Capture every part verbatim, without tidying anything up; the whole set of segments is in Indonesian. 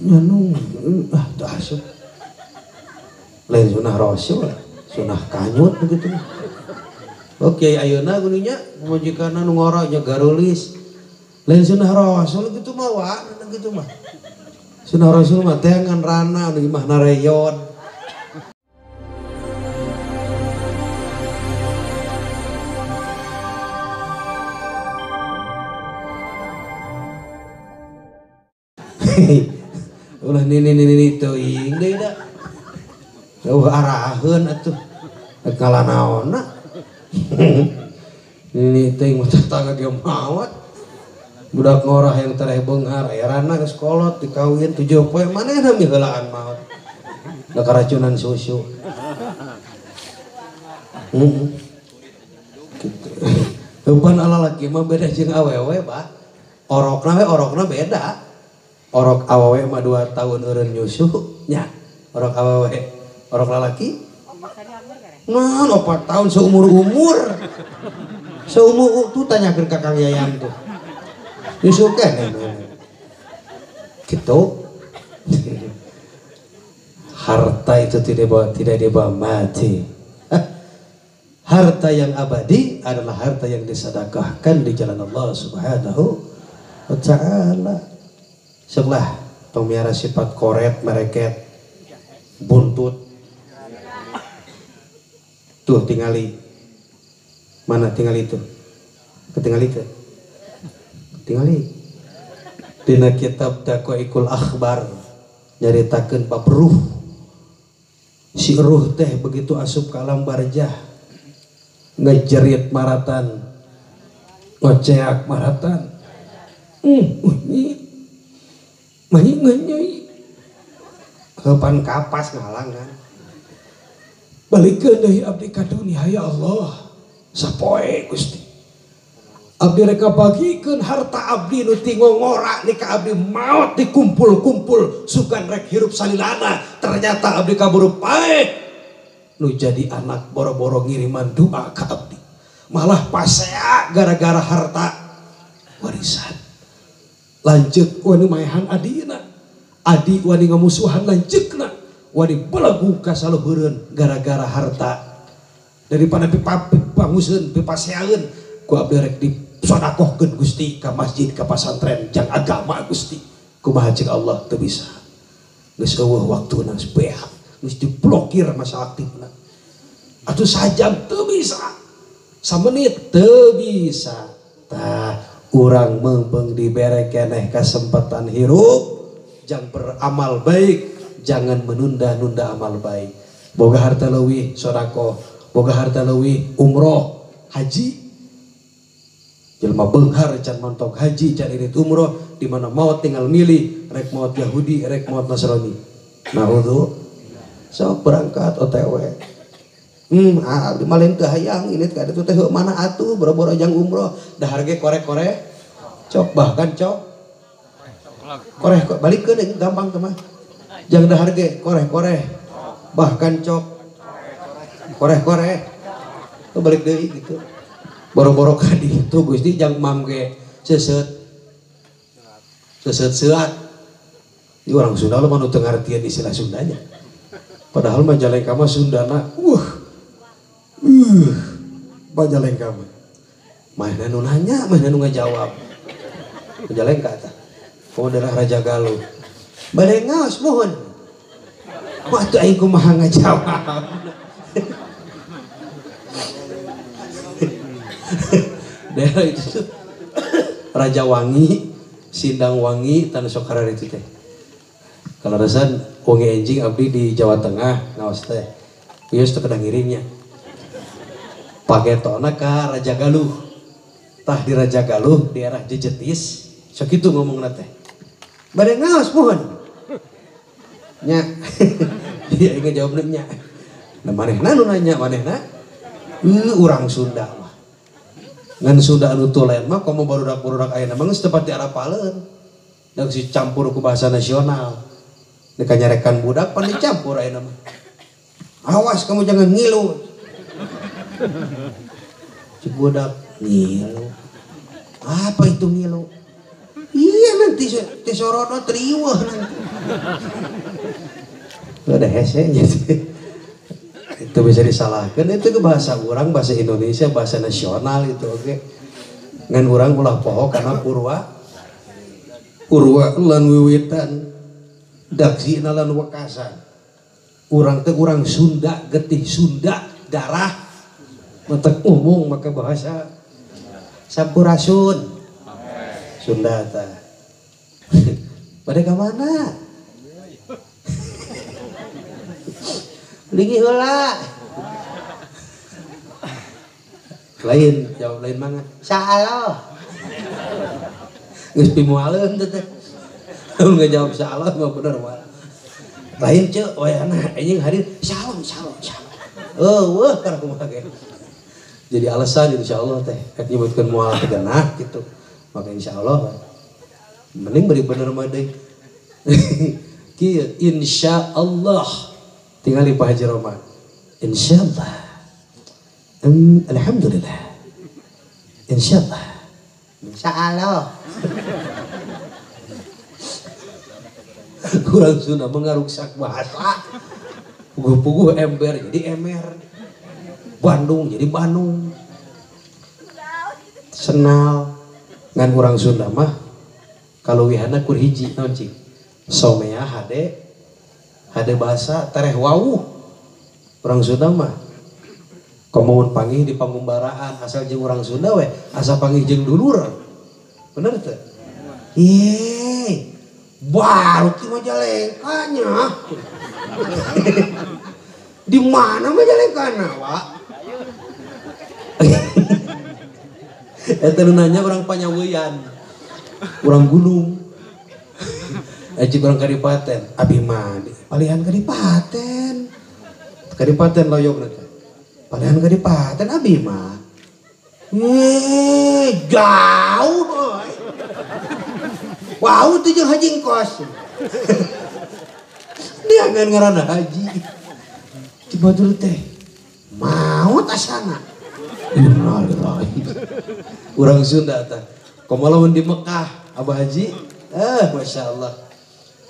Anu, ah tuh asuh. Lain sunah rasul, sunah kanyut begitu. Oke, ayeuna guninya majikanna nu ngoroknya garulis. Lain sunah rasul gitu mah wa, gitu mah. Sunah rasul mah teh ngan rana di mahna reyon. Ulah nini nini teuing deui da. Eueuh araheun atuh. Kala naonna. Nini teuing mah tetangga ge maot. Budak ngorah yang tereh beunghar erana geus kolot dikawin tujuh poe manehna miheulaan maot. Da karacunan susu. Heeh. Eupan alalaki mah beda jeung awewe, Bah. Orokna we orokna beda. Orok awewe mah dua tahun eureun nyusu nya. Orok awewe, orok lalaki. Nah, empat tahun seumur umur. Seumur tuh tanya ke Kakang Yayan tuh. Nyusu keneh. Gitu. Harta itu tidak dibawa, tidak dibawa mati. Harta yang abadi adalah harta yang disedekahkan di jalan Allah Subhanahu wa taala. Sebelah pemelihara sifat koret, mereket, buntut. Tuh tingali. Mana tingali itu? Ketingali itu. Tingali. Dina kitab Daqaiqul Akhbar nyaritakeun bab ruh. Si ruh teh begitu asup ka alam barzah ngejerit maratan, ngoceak maratan. Hmm, uh, Maing ngenyai kepan kapas ngalangan balikeun deui abdi ka dunia ya Allah sapoe Gusti abdi rek bagikeun harta abdi nu tingongora nika abdi maot dikumpul-kumpul sugan rek hirup salilana ternyata abdi kaburu pae nu jadi anak boro-boro ngiriman doa ka abdi malah pasea gara-gara harta warisan. Lanjut wani maehan adina, adi wani ngamusuhan lanjutna, wani belagu kasaluhureun gara-gara harta. Daripada pipa panguseun, pipa seangeun, ku abdi rek disodakohkeun Gusti ka masjid, ka pasantren, jang agama Gusti. Kumaha ceuk Allah teu bisa. Geus eueuh waktuna beak, geus diblokir masalah aktifna. Atuh sajam teu bisa. Samenit teu bisa. Tah kurang membeng dibere keneh kesempatan hirup jangan beramal baik, jangan menunda-nunda amal baik. Boga harta leuwih sedekah, boga harta leuwih umroh, haji. Jelma beunghar can mantok haji, can irit umroh, di mana maut tinggal milih, rek maut Yahudi, rek maut Nasrani. Naudzu. Sok berangkat O T W. Hmm, ah, malin teu hayang ini kada tuh teh mana atuh boro-boro jang umroh dahar ge korek-korek cok bahkan cok korek kok balikeun deui gampang teh mah jang dahar ge korek-korek bahkan cok korek-korek tuh balik deui gitu boro-boro ka ditu Gusti jang mam ge seuseut seuseut seuat ieu urang Sunda mah nu teu ngartieun istilah Sundanya padahal Majalengka mah Sundana uh Uh, Majalengka mah. Maehna nu nanya, maehna nu ngajawab. Majalengka tah. Komo daerah Raja Galuh. Bade ngaos mohon. Wah teu aing kumaha ngajawab. Daerah itu Raja Wangi, Sindang Wangi, tan sok hareureun itu teh. Kalaresan wonge enjing abdi di Jawa Tengah ngaos teh. Ieu teu kada ngiringnya. Pagetona ka Raja Galuh. Tah di Raja Galuh daerah Jejetis. Sakitu ngomongna teh. Bade ngaos pohon. Nya. Dia ingat jawabna nya. Da manehna nu nanya manehna? Heuh urang Sunda mah. Ngan Sunda anu tulen mah komo barudak-barudak ayeuna mah geus tepat diarapaleun. Da geus dicampur ku bahasa nasional. Nek kanyarekan budak pan dicampur ayeuna mah. Awas kamu jangan ngilu. Si budak ngilu apa itu ngilu iya nang tisorono triweh nanti. Ada hesenya sih. Itu bisa disalahkan, itu ke bahasa orang, bahasa Indonesia, bahasa nasional itu oke. Okay. Ngan orang ulah poho karena purwa. Purwa lan wiwitan daksi nalan wakasan. Urang teh urang Sunda, getih Sunda, darah metek umum maka bahasa sampurasun. Sunda ta. Pada ka mana? Lingi heula. Lain jawab lain mangga. Saaloh. Geus pimualeun teh teh. Mun ngajawab saaloh mah bener wae. Lain ce wayana anjing hadir saaloh saaloh saaloh. Eueuh karek kumaha ge. Jadi alasan insyaallah teh ka nyebutkeun moal tegenah kitu. Maka insya Allah mending beri bener madai insya Allah tinggal di Pak Haji Rhoma insya Allah um, alhamdulillah insya Allah insya Allah kurang Sunda mengaruksak bahasa puguh-puguh ember jadi emer Bandung jadi Bandung Senal ngan orang Sunda mah kalau wihana kur hiji noncing somea hade hade bahasa tereh wawuh orang Sunda mah komohon panggih di pangumbaraan asal jeung orang Sunda we asal panggih jeung dulur bener teh ye baru ki Majalengkanya di mana Majalengkana wa eta nanya orang panyaweyan, orang gunung, aji orang kadipaten, abi mandi, palihan kadipaten, kadipaten loyok neta, palihan kadipaten abi mah, eh jauh boy, wow tujuh haji kos, dia nggak ngarana haji, coba dulu teh, mau tasana. Orang Sunda ta. Komalawan di Mekah, Abah Haji. Eh, masya Allah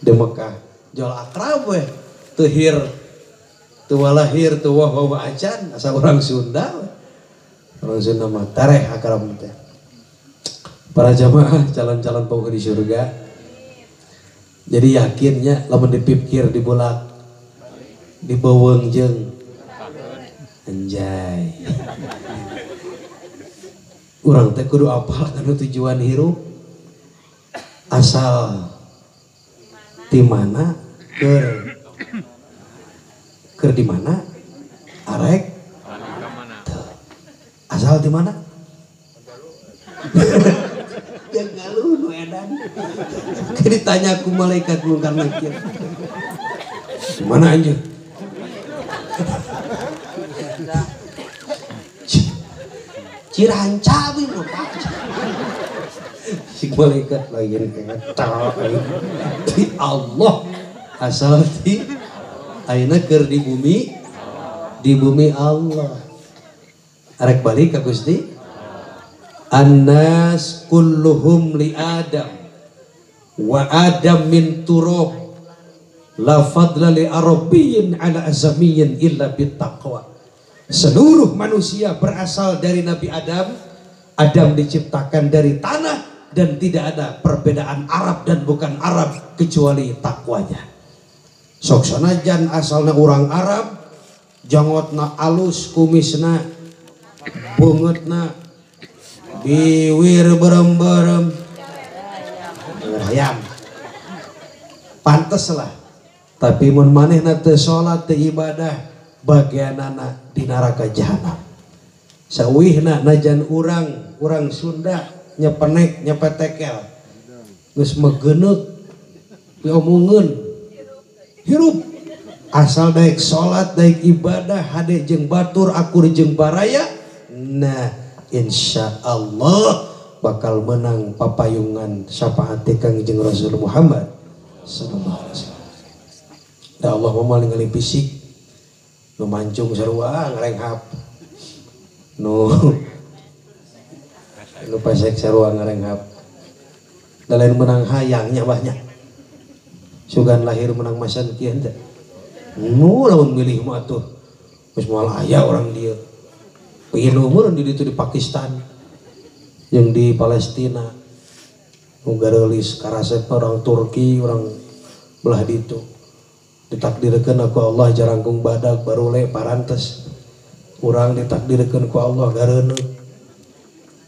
di Mekah. Jual akrab weh. Tuhir, tuwa lahir, tuwa wawa acan. Asal orang Sunda. Orang Sunda mah tareh akrab teh. Para jamaah jalan-jalan pau di surga. Jadi yakinnya lamun dipikir dibolak, dibaweng jeung anjay. Urang teh kudu apal anu tujuan hirup asal di mana keur keur di mana arek asal di mana yang galuh nu edan ditanya ku malaikat Munkar Nakir di mana anjir Ciranca bi mah si malaikat lagi ngetok di Allah asal di ayeuna keur di bumi di bumi Allah arek balik ka Gusti annas kulluhum li adam wa adam min turab la fadla li arabiyyin ala azamiyyin illa bittaqwa. Seluruh manusia berasal dari Nabi Adam. Adam diciptakan dari tanah dan tidak ada perbedaan Arab dan bukan Arab kecuali takwanya. Sok sanajan asalna orang Arab, jangotna alus, kumisna beungeutna biwir berem-berem hayam. Panteslah. Tapi mun manehna teu salat teu ibadah bagian anak di neraka jahanam. Sawihna najan urang, urang Sunda nyepenek nyepetekel, geus megeneuk, diomungeun, hirup. Asal daek salat, daek ibadah, hade jeung batur, akur jeung baraya. Nah, insya Allah bakal menang papayungan syafaat Kang jeung Rasul Muhammad sallallahu alaihi wasallam. Da Allah mamalingali fisik. Nu mancung sarua ngarenghap nu nu pesek sarua ngarenghap Lain menang hayangnya banyak. Sugan lahir menang masan kian dah. Nu lawan milih mah tuh. Gus moal aya orang dia. Pingin umur di ditu di Pakistan. Yang di Palestina. Unggarelis karasep orang Turki, orang belah ditu. Ditakdirkeun ku Allah jarangkung badak barule parantes. Urang ditakdirkeun ku Allah gareuneuk.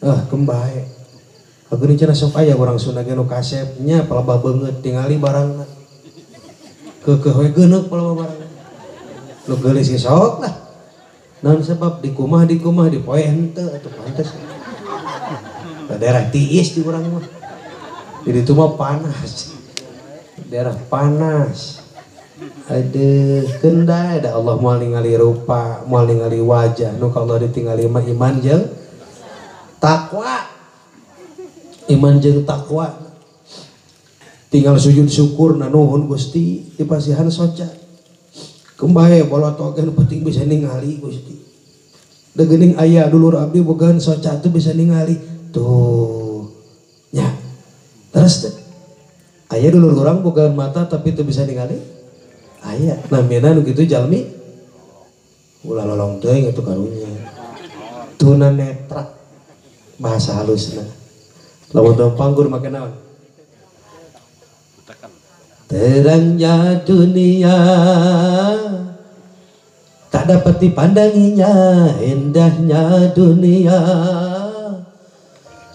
Ah, kembae. Akhirnya cina sok ayah orang Sunda geno kasepnya palabah banget tingali barangna kekehoe geneuk palabah barangna lu geulis ge sok lah naon sebab di kumah di kumah di poe henteu atuh pantes da daerah tiis di urang mah di ditu mah panas daerah panas aduh kendai da Allah moal ningali rupa moal ningali wajah nu ka Allah ditingali mah iman jeung takwa. Iman jeung takwa tinggal sujud syukur nanuhun Gusti dipasihan soca kembae bola togen penting bisa ningali Gusti da geuning aya dulur abdi bogaan soca tuh bisa ningali tuh nya terus aya dulur urang bogaan mata tapi tuh bisa ningali aya namina nu kitu jalmi ulah lolong teuing atuh karunya tunanetra bahasa halusna. Lawan dalam panggur makan naon terangnya dunia tak dapat dipandanginya, indahnya dunia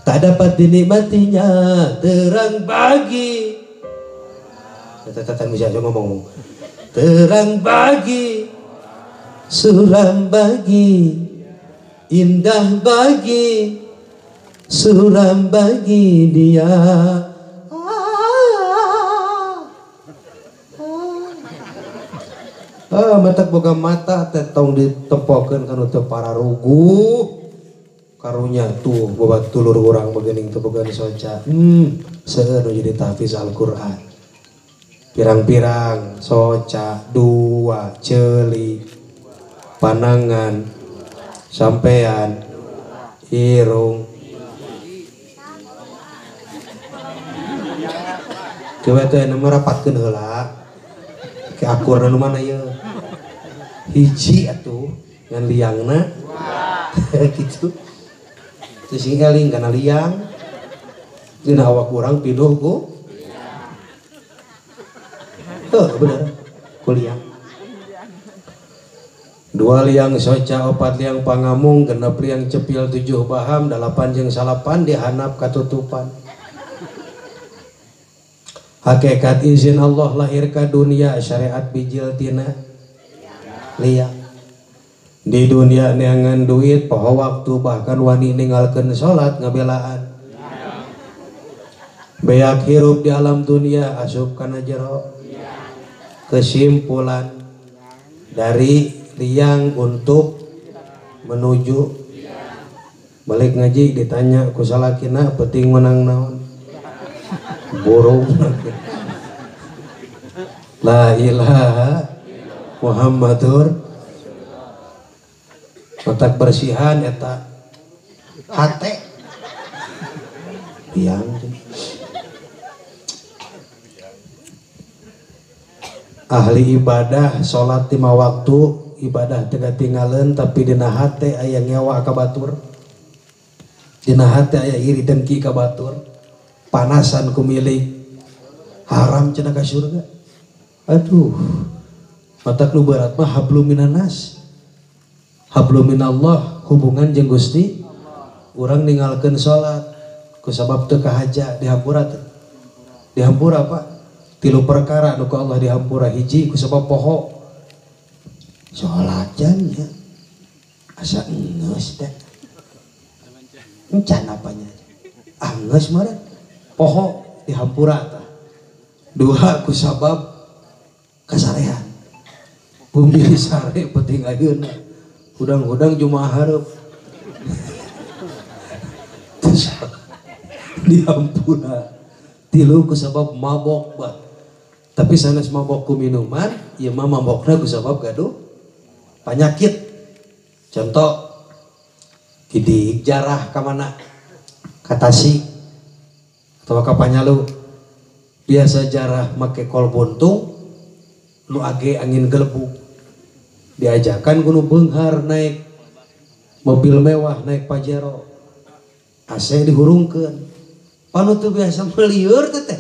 tak dapat dinikmatinya, terang bagi ngomong terang bagi suram bagi indah bagi suram bagi dia ah, ah, ah. Ah, matak boga mata tetong ditepokeun kana teu para ruguh karunya tuh bobat tulur urang begening teu bogaan soca hmm seueur nu jadi tahfiz Al-Qur'an pirang-pirang soca dua ceuli panangan sampean irung coba itu yang namanya rapatkan heula ke akur dan mana ya hiji atuh yang liangna gitu terus ini eling karena liang dina awak kurang pinuh ku tuh bener ku liang dua liang soca opat liang pangamung genep liang cepil tujuh baham dalapan jeung salapan dihanap katutupan. Hakikat izin Allah lahir ke dunia syariat bijil tina liang di dunia neangan duit poho waktu bahkan wani ninggalkan sholat ngebelaan beak hirup di alam dunia asup kana jero. Kesimpulan dari liang untuk menuju balik ngaji ditanya kusalakina penting menang naon burung la ilaha Muhammadur otak bersihan eta hate yang ahli ibadah sholat lima waktu ibadah tega tinggalen tapi dina hate aya nyawa kabatur dina hate aya iri dengki kabatur panasan kumilik haram cenah ka surga aduh matak nu barat mah hablum minanas hablum minallah hubungan jeung Gusti urang ninggalkeun salat ku sabab teu kahaja dihampura teh dihampura Pak tilu perkara nu ku Allah dihampura hiji ku sabab poho salat nya asa enggeus teh encan apanya anggeus meureun poho dihampura ta. Dua kusabab kasarehan bumi sare penting ayeuna hudang-hudang jumaah hareup dihampura tilu kusabab mabok bah tapi sanes mabok ku minuman ieu mah mabokna kusabab gaduh penyakit contoh gidik jarah ka mana katasi Sawa kapanyalu biasa jarah make kol bontung nu age angin gelebuk diajakan kuno benghar naik mobil mewah naik Pajero A C dihurungkeun panu teu biasa melieur teh teh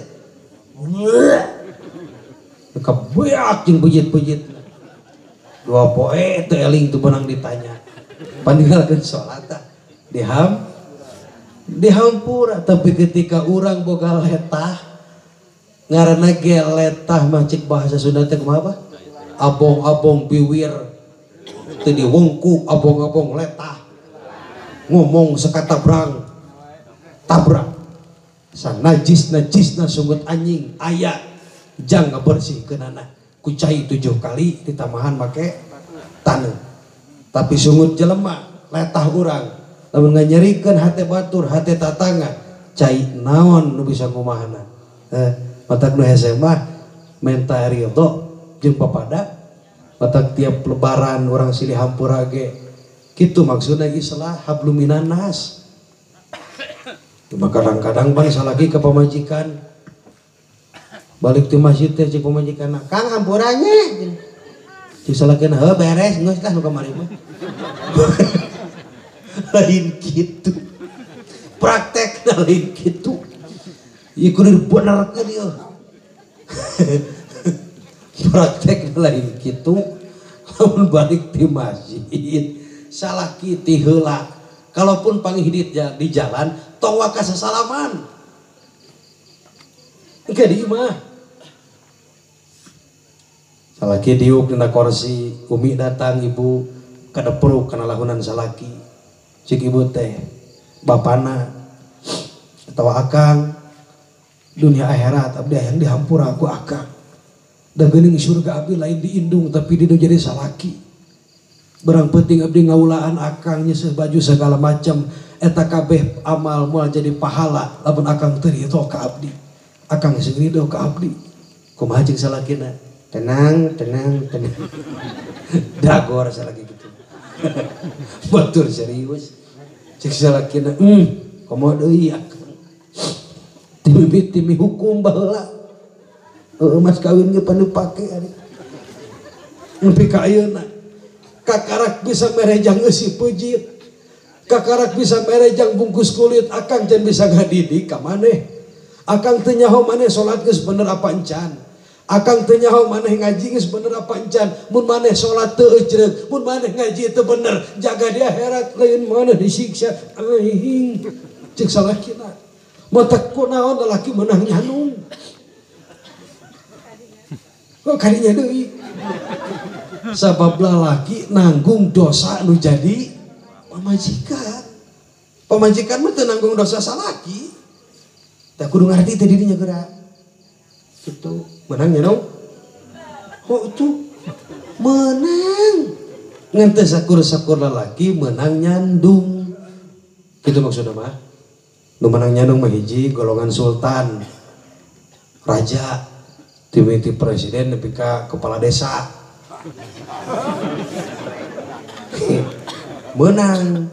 kebeak jeung pejit-pejit dua poe teu eling teu benang ditanya paninggalkeun salat diham dihampura tapi ketika urang boga letah ngaranna ge letah mah cik bahasa Sunda teh kumaha abong-abong biwir teu diwungku abong-abong letah ngomong sekatabrang tabrang sang najis najisna sungut anjing aya jang ngabersihkeunana ku cai tujuh kali ditamahan make taneuh tapi sungut jelema letah urang lamun nganyerikeun hate batur hate tatangga cai naon nu bisa ngomahana eh matak nu hese mah menta ridho jeung papada batak tiap lebaran orang silih hampura ge kitu maksudna islah hablum minannas. Cuma kadang-kadang bangsa lagi ke pemajikan balik di masjid teh cik pemajikan kang hampuranya cik salakeun heuh beres geus tah nu kamari mah lain kitu praktekna lain kitu ieu kudu dibenerkeun ieu praktek lain gitu lamun balik di masjid salah kiti heula kalaupun panghidit di jalan tong waka sasalaman engke di imah salaki diuk dina kursi umi datang ibu kadepruk kana lahunan salaki cik ibu teh bapana atawa akang dunia akhirat abdi hayang dihampura ku akang da geuning surga abdi lain diindung tapi didu jadi salaki barang penting abdi ngaulaan akang nyeuseun baju segala macam eta kabeh amal moal jadi pahala lamun akang teu ridho ka abdi akang sing ridho ka abdi kumaha jeung salakina tenang tenang tenang dagor salaki kitu batur serius cek salakina hmm komo deui akang timibit timi hukum baheula mas kawin ge panu pake ari nepi ka ayeuna kakarak bisa merejang eusi peujit kakarak bisa merejang bungkus kulit akang can bisa ngadidik ka maneh akang teu nyaho maneh salat geus bener apa encan akang teu nyaho maneh ngaji geus bener apa encan mun maneh salat teu ecreut mun maneh ngaji teu bener jaga di akhirat lain maneh disiksa aing cek salakina matak kunaon lalaki meunang nyanung kok kadinya deui sabab lalaki nanggung dosa nu jadi pamajikan pamajikan mah teu nanggung dosa salaki teh kudu ngarti teh dirinya geura kitu menang nya dong oh itu menang ngan teh sakur-sakur lalaki menang nyandung kitu maksudna mah nu menang nyandung mah hiji golongan sultan raja timiti presiden nepi ka kepala desa menang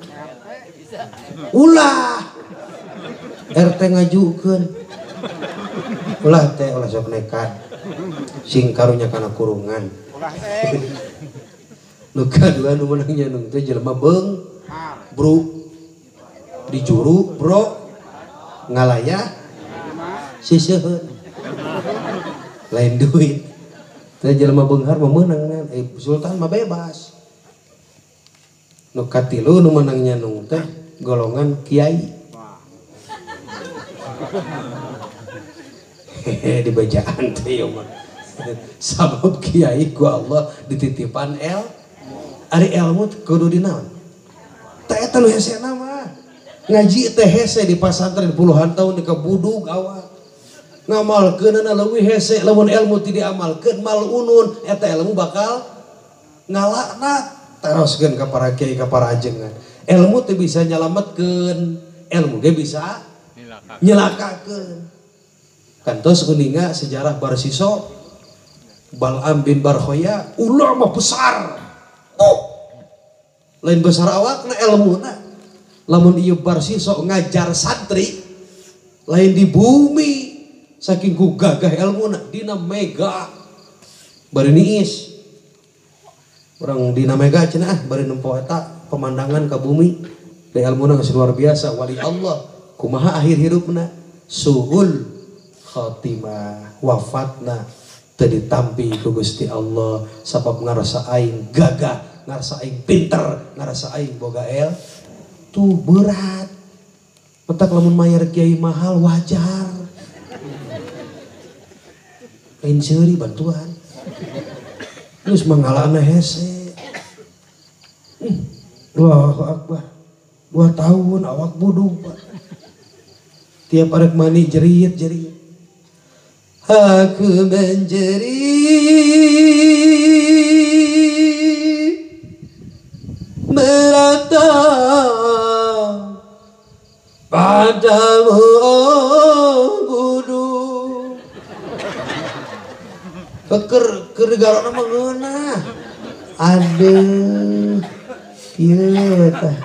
ulah R T ngajukeun ulah teh ulah sok nekat sing karunya kana kurungan nu kadua nu menang nyanung teh jelema beung bro dijuru bro ngalayah siseuheun lain duit teh jelema beunghar mah meunang eh sultan mah bebas nu katilu nu meunang nyanung teh golongan kiai hehe di bajaan teh ieu mah sabab kiai ku Allah dititipan el ari ilmu kudu dinaon teh eta nu hesena mah ngaji teh hese di pasantren puluhan tahun di kabudug awak ngamalkeunana leuwih hese lamun ilmu teu diamalkeun mal unun eta ilmu bakal ngalaknat teroskeun ka para kiai ka para ajengan ilmu teu bisa nyalametkeun ilmu ge bisa nyelakakeun kantos kuninga sejarah barsiso Bal'am bin Barhoya ulama besar oh lain besar awakna ilmuna lamun ieu Barsiso ngajar santri lain di bumi saking ku gagah elmuna dina mega bari niis urang dina mega cenah ah bari nempo eta pemandangan ka bumi da elmuna geus luar biasa wali Allah kumaha akhir hirupna suhul khatimah wafatna teu ditampi ku Gusti Allah sabab ngarasa aing gagah ngarasa aing pinter ngarasa aing boga el tuh berat. Petak lamun mayar kiai mahal wajar. Lain seuri bantuan. Terus manghalana hese. Hmm. Allahu Akbar. Dua tahun awak budung, Pak. Tiap arek mani jerit-jerit. Aku menjerit. Merata padamu oh guru keker kergarana mengeunah aduh ieu tah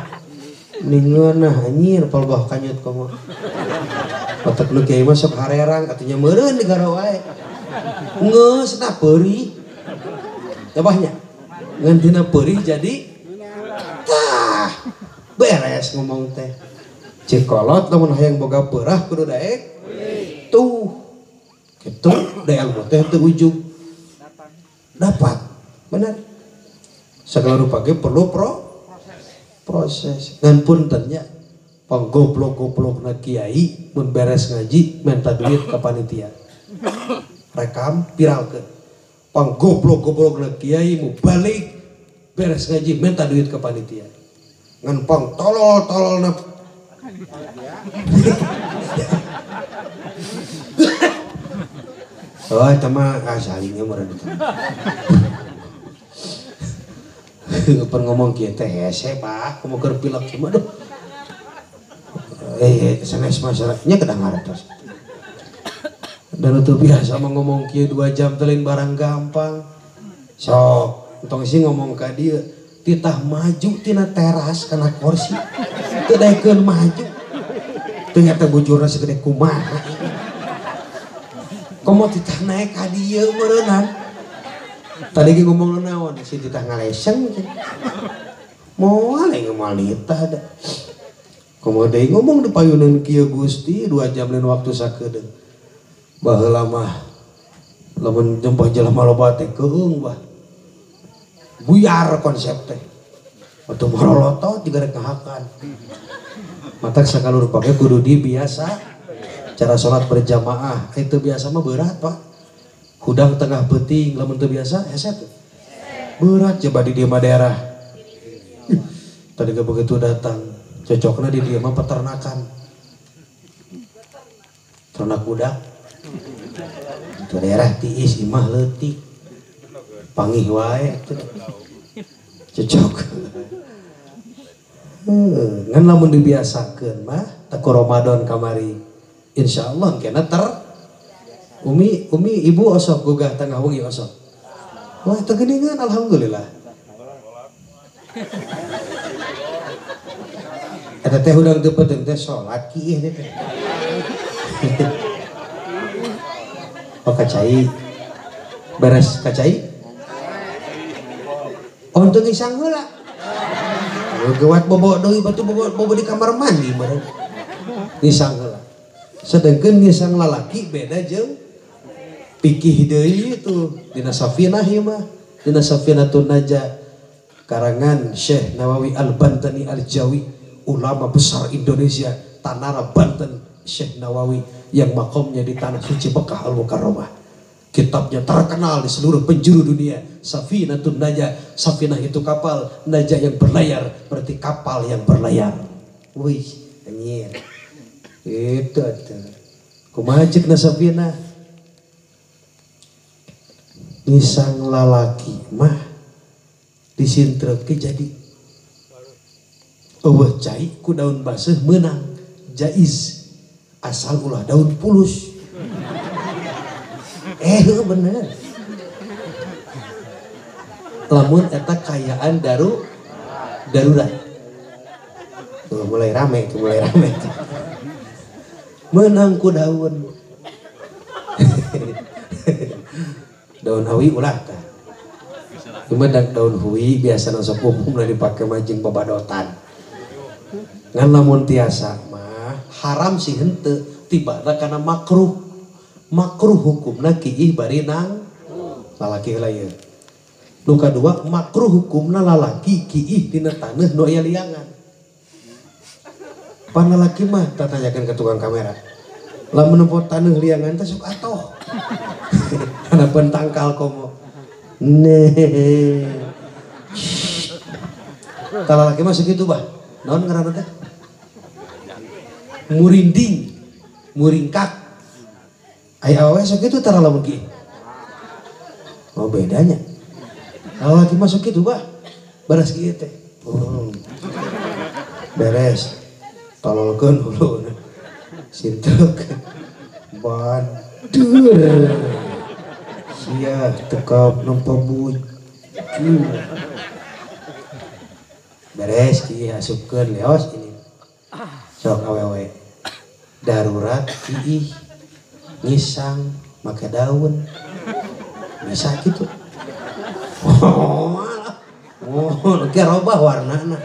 ningeunah anjir palbah kanyut komo otak nu kieu mah sok harerang atunya meureun di gara wae ngeus tah peuri tabahnya ngantina peuri jadi tah beres ngomong teh. Cikolot namun hayang boga perah kudu daek tuh gitu daek teh teu ujug dapat benar segala rupa ge perlu pro proses ngan punten nya panggoblok-goblokna kiai mun beres ngaji minta duit ka panitia rekam viralkeun panggoblok-goblokna kiai mu balik beres ngaji minta duit ka panitia ngan pang tolol-tololna oh itu mah asalnya murah itu kapan ngomong kita hese pak kamu kerpilak gimana eh S M S masyarakatnya kedengaran terus dan itu biasa ngomong kia dua jam telin barang gampang sok entong sih ngomong ke dia titah maju tina teras kena kursi kedaikeun maju teu nyata bujurna segede kumaha komo titah naik ka dieu meureunan tadi ge ngomong naon si titah ngaleseng moal ge moal titah da komo deui ngomong di payunan kieu Gusti dua jam lain waktu sakedeung baheula mah lamun jempah jelema loba teh keung bah buyar konsep teh atau morolotot juga rekahakan mata sakalur pakai kudu di biasa cara sholat berjamaah itu biasa mah berat pak hudang tengah peting lamun itu biasa eset berat coba di dia mah daerah tadi gak begitu datang cocoknya di dia mah peternakan ternak budak itu daerah tiis imah letik pangih wae cocok hmm, ngan lamun dibiasakeun mah teku Ramadan kamari insyaallah engkena ter umi umi ibu osok gugah tengah wengi osok wah teu geuningan alhamdulillah eta teh udang teu penting teh salat kieu teh oh kacai beres kacai untung isang heula. Gawat bobo deui batu bobo, bobo di kamar mandi bareng. Isang heula. Sedengkeun ngisang lalaki beda jeung pikih deui tuh dina Safinah ieu mah, dina Safinatun Najah karangan Syekh Nawawi Al-Bantani Al-Jawi, ulama besar Indonesia, Tanara Banten, Syekh Nawawi yang makomnya di tanah suci Mekah Al-Mukarramah. Kitabnya terkenal di seluruh penjuru dunia. Safinatun Najah. Safinah itu kapal. Najah yang berlayar. Berarti kapal yang berlayar. Wih. Anjir. Itu. Kumajik na Safinah. Nisang lalaki mah. Disintrek jadi. Awah cai ku daun basah menang. Jaiz. Asal ulah daun pulus. Eh bener lamun eta kayaan daru darurat mulai rame mulai rame menangku daun. Daun hawi ulah kan. Cuma daun hui biasa nasok umum lah dipakai majeng babadotan. Ngan lamun tiasa mah haram sih henteu tiba karena makruh. Makruh hukumna kiih bari nang lalaki heula ieu. Nu kadua makruh hukumna lalaki kiih dina taneuh nu aya liangan. Pan lalaki mah tanyakeun ka tukang kamera. Lamun nempo taneuh liangan teh sok atoh. Karena pentangkal komo. Neh. Kalau laki mah segitu bah. Naon ngaranna teh? Murinding. Muringkak. Ai awewe segitu tara lamun kieu. Oh bedanya. Kalau laki mah segitu bah. Beres kieu teh. Oh. Beres. Tololkeun hulu. Sintruk. Badur. Sia tekap nempemuj. Beres ki asupkeun leos ini. Sok awewe. Darurat kiih ngisang make daun. Bisa gitu. Oh malah. Oh leuki robah warnana.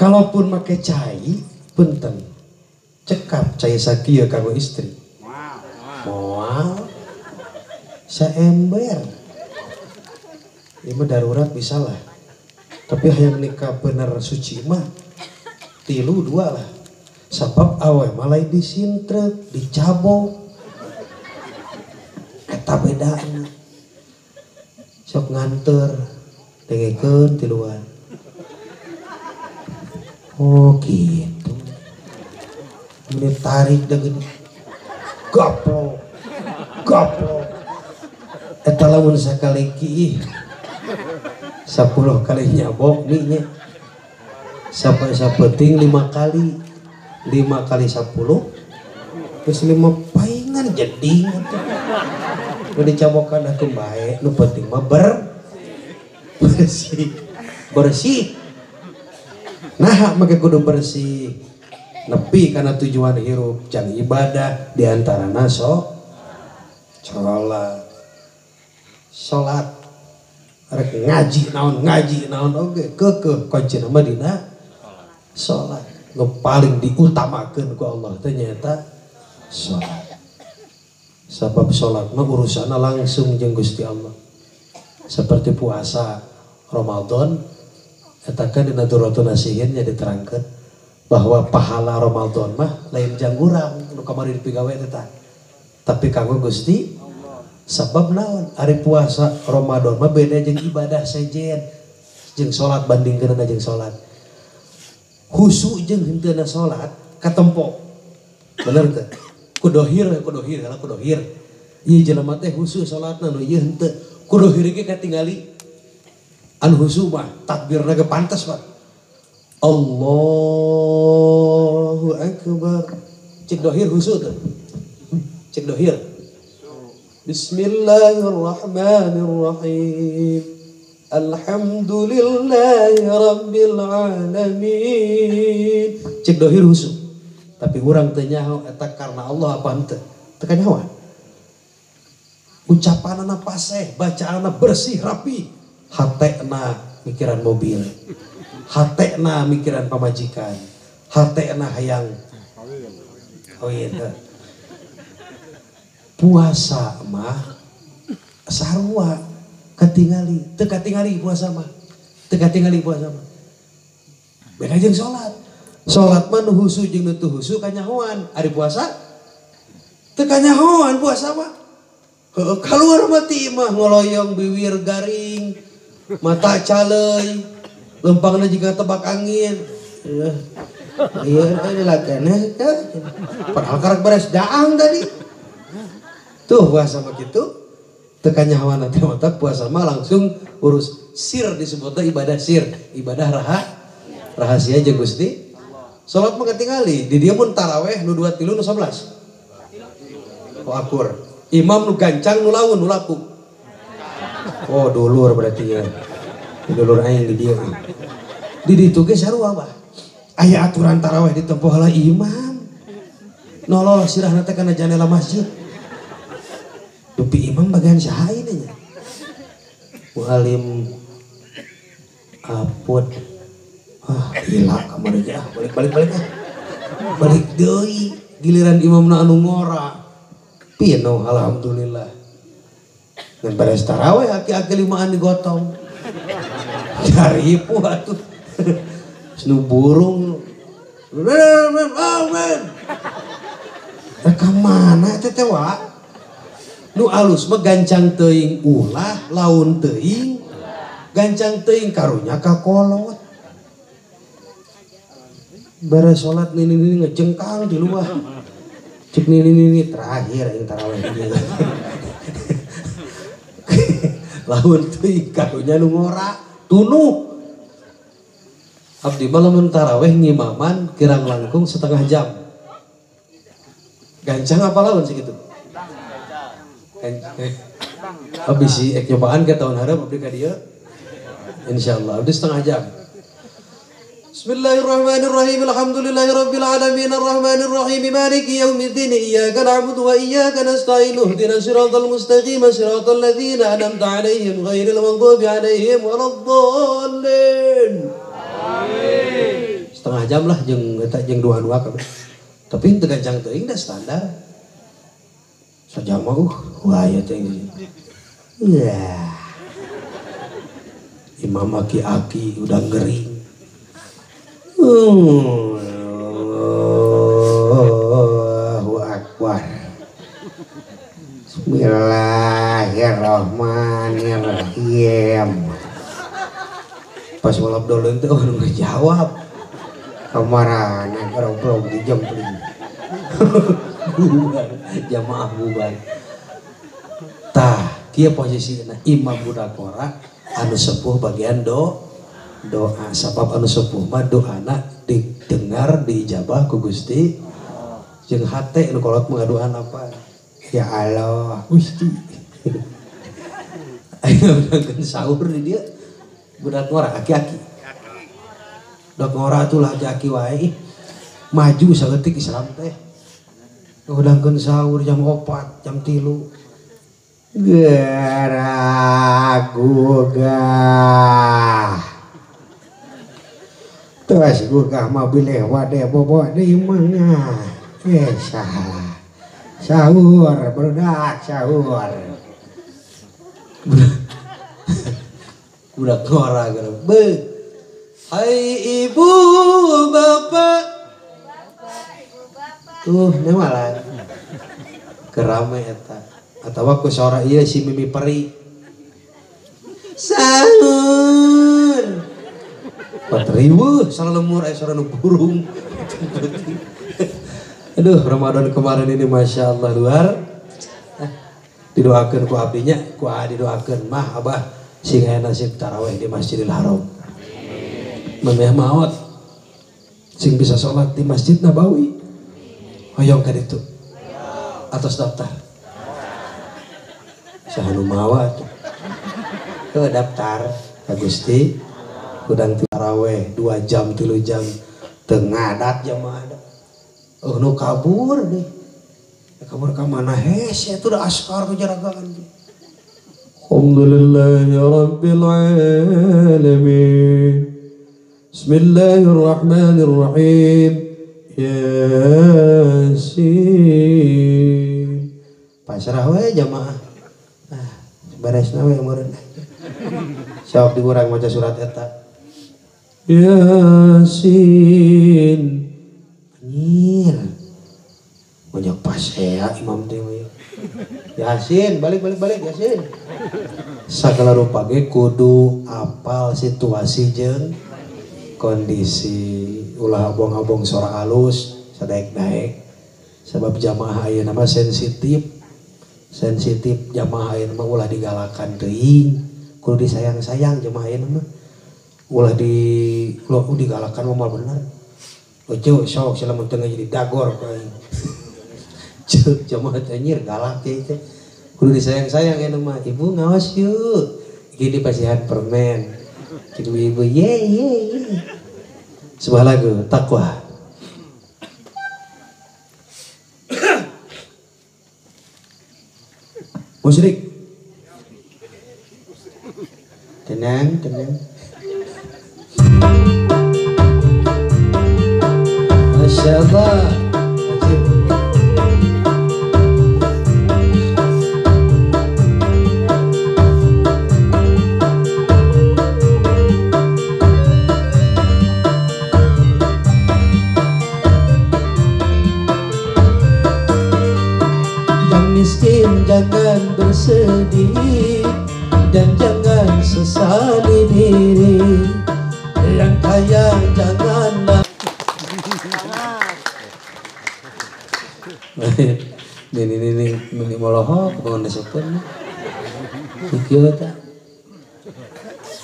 Kalaupun make cai punten. Cekap cai sakieu kanggo istri. Moal. Saember. Ieu darurat bisalah. Tapi hayang nikah bener suci mah tilu dua lah. Sebab awe malai disintrek, dicabok. Eta bedana. Sok nganter, dengekeun tiluan. Oh gitu. Ini tarik dengan gaplok, gaplok. Eta lamun sakali kiih, sepuluh kali nyabok nih. Sampai sapeting lima kali, lima kali sepuluh, terus lima paingan jeding. Lu dicabokan aku baik, lu penting mah ber, bersih, bersih. Nah, maka kudu bersih. Nepi karena tujuan hirup can ibadah diantara naso sholat sholat rek ngaji naon ngaji naon oke kekeh kunci nama dina sholat nu paling diutamakan ku Allah ternyata sholat sebab sholat mah urusanna langsung jeung Gusti Allah seperti puasa Ramadan katakan dina duratun nasihin nya diterangkeun bahwa pahala Ramadan mah lain janggurang nu kamari dipigawe eta tapi kanggo Gusti sebab naon ari puasa Ramadan mah beda jeung ibadah sejen jeung salat bandingkeunna jeung salat khusu jeung henteuna salat katempo bener teh kudohir kudohir ala kudohir ieu jelema teh khusu salatna nu ieu henteu kudohir ge katingali an khusu mah takbirna ge pantes mah Allahu Akbar. Cek dohir husud. Cek dohir. Bismillahirrahmanirrahim. Alhamdulillahi Rabbil Alamin. Cek dohir husud. Tapi orang ternyaho etak karena Allah apa ente? Teka nyawa. Ucapan anak paseh, bacaan anak bersih, rapi. Hatena mikiran mobil. Hatena mikiran pamajikan, hatena hayang. Oh iya, puasa mah sarua ketingali, teu katingali puasa mah, teu katingali puasa mah. Beda jeung salat. Salat mah nu husu jeung nu teu husu kanyahoan, ari puasa teu kanyahoan puasa mah. Heueuh kaluar mati mah ngoloyong biwir garing, mata caleuy. Lempangnya juga tebak angin. Iya, ini latihannya. Padahal karak beres daang tadi. Tuh puasa mah gitu. Tekannya hawa nanti mata puasa mah langsung urus sir disebutnya ibadah sir, ibadah raha, rahasia aja Gusti. Salat mah ketingali, di dia mun taraweh nu dua tilu nu sebelas. Oh akur. Imam nu gancang nu laun nu laku. Oh dulur berarti ya. Dulur aing di dia. Di ditu ge sarua bah. Aya aturan taraweh ditempuh oleh imam. Nolol sirahna teh kana janela masjid. Dupi imam bagian sahae nya. Muallim apot. Ah, hilak kamari teh. Balik-balik-balik ah. Balik deui giliran imamna anu ngora. Pinoh alhamdulillah. Dan beres taraweh aki-aki limaan digotong. Jaripu atuh. Snu burung. Amin. Reka mana tete wa? Nu alus mah gancang teuing ulah, laun teuing. Gancang teuing karunya kakolot. Beres salat nini-nini ngejengkang di luar. Cek nini-nini terakhir aing tarawih ieu. Laun teuing karunya nu ngora, tunuh. Abdi malamun taraweh ngimaman kirang langkung setengah jam. Gancang apa lawan segitu? Habis si ek nyobaan ke tahun harap abdi ka dieu. Insyaallah abdi setengah jam. Bismillahirrahmanirrahim. Alhamdulillahirabbil alamin arrahmanirrahim maliki yaumiddin iyyaka na'budu wa iyyaka nasta'in ihdinas siratal mustaqim siratal ladzina an'amta 'alaihim ghairil maghdubi 'alaihim waladdallin. Setengah jam lah jeng jeng dua dua kan, tapi itu gancang teuing dah standar. Sajam aku, wah ya teuing, ya. Imam aki-aki udah ngering. Allahu Akbar. Bismillahirrahmanirrahim. Pas walap dolen teh orang ngejawab kamarana gerobrog di jam teuing. Bubar jamaah bubar. Tah, kieu posisina imam budak korak anu sepuh bagian do doa sabab anu sepuh mah doana didengar diijabah ku Gusti. Jeung hate nu kolot mah doaan apa? Ya Allah, Gusti. Ayeuna urang sahur di dieu. Budak ngora aki-aki. Budak ngora tuh lah jaki wae. Maju saeutik Islam teh. Ngudangkeun sahur jam opat, jam tilu. Geragugah. Tos gugah mah bileh wade bobo di mangga. Eh salah. Sahur budak sahur. Budak ngora geureup beuh. Hai ibu bapak. Tuh nemalan. Kerame eta. Atawa ku sora ieu si Mimi Peri. Sahur. empat ribu salemur aya sora nu burung. Aduh, Ramadan kemarin ini masyaallah luar. Didoakeun ku abdinya, ku didoakeun mah abah sing aya nasib tarawih di Masjidil Haram. Memeh maot sing bisa sholat di Masjid Nabawi. Hoyong ka ditu. Atas daftar. Saha nu mawa atuh. Teu daftar ka Gusti. Udang tarawih dua jam tiga jam teu ngadat jamaah. Eueuh nu kabur deh. Kabur ka mana hese atuh da askar ka jaragaan. Alhamdulillahirabbil alamin. Bismillahirrahmanirrahim. Yasin. Pasrah we jamaah. Ah, beresna we murid. Sok diurang maca surat eta. Yasin. Anjir. Banyak pasea imam teh we. Yasin, balik balik balik Yasin. Sagala rupa ge kudu apal situasi jeung kondisi. Ulah abong-abong sora alus sadaek-daek. Sebab jamaah ayeuna mah sensitif. Sensitif jamaah ayeuna mah ulah digalakan teuing. Kudu disayang-sayang jamaah ayeuna mah. Ulah di ulah digalakan mah mal bener. Ojo sok salamun teu jadi dagor ka. Ceuk jamaah anyir galak teh teh. Kudu disayang-sayang ayeuna mah. Ibu ngaos yuk. Gini pasihan permen. Ibu-ibu ye ye ye. sebuah lagu Takwa. Musyrik. Tenang, tenang. Masya Allah. Jangan bersedih dan jangan sesali diri. Yang kaya janganlah. Nih nih nih nih nih moloho kebangun disukun. Kikil tak.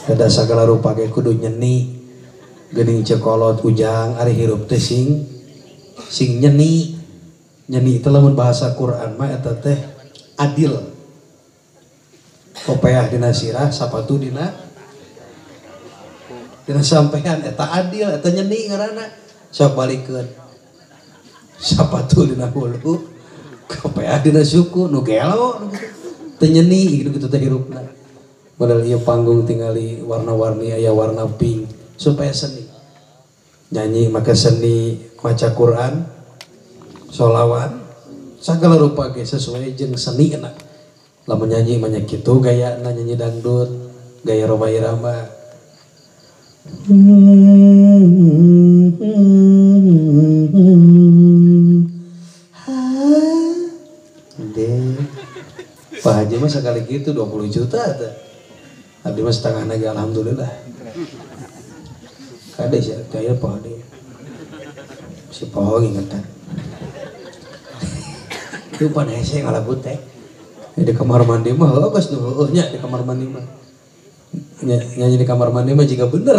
Kada segala rupa ke kudu nyeni. Gening cekolot ujang ari hirup teh sing sing nyeni. Nyeni itu lamun bahasa Quran mah eta teh adil, kopeah dina sirah, sapatu dina, dina sampean, eta adil, eta nyeni ngarana, sok balikeun, sapatu dina hulu, kopeah dina suku, nu gelo, teu nyeni, gitu gitu teh hirupna, model ieu panggung tingali warna-warni aya warna pink, supaya seni, nyanyi maka seni, maca Quran, sholawat. Segala rupa ge sesuai jeung seni na. Lamun nyanyi mah nya kitu gayana nyanyi dangdut, gaya Rhoma Irama. Ade. Pak Haji mah sakali kitu dua puluh juta teh. Abdi mah setengahna ge alhamdulillah. Kade sia gaya Pak Haji. Si Pak Haji ngetan. Itu panai saya ngalah butek di kamar mandi mah bagus nuhnya di kamar mandi mah nyanyi di kamar mandi mah jika bener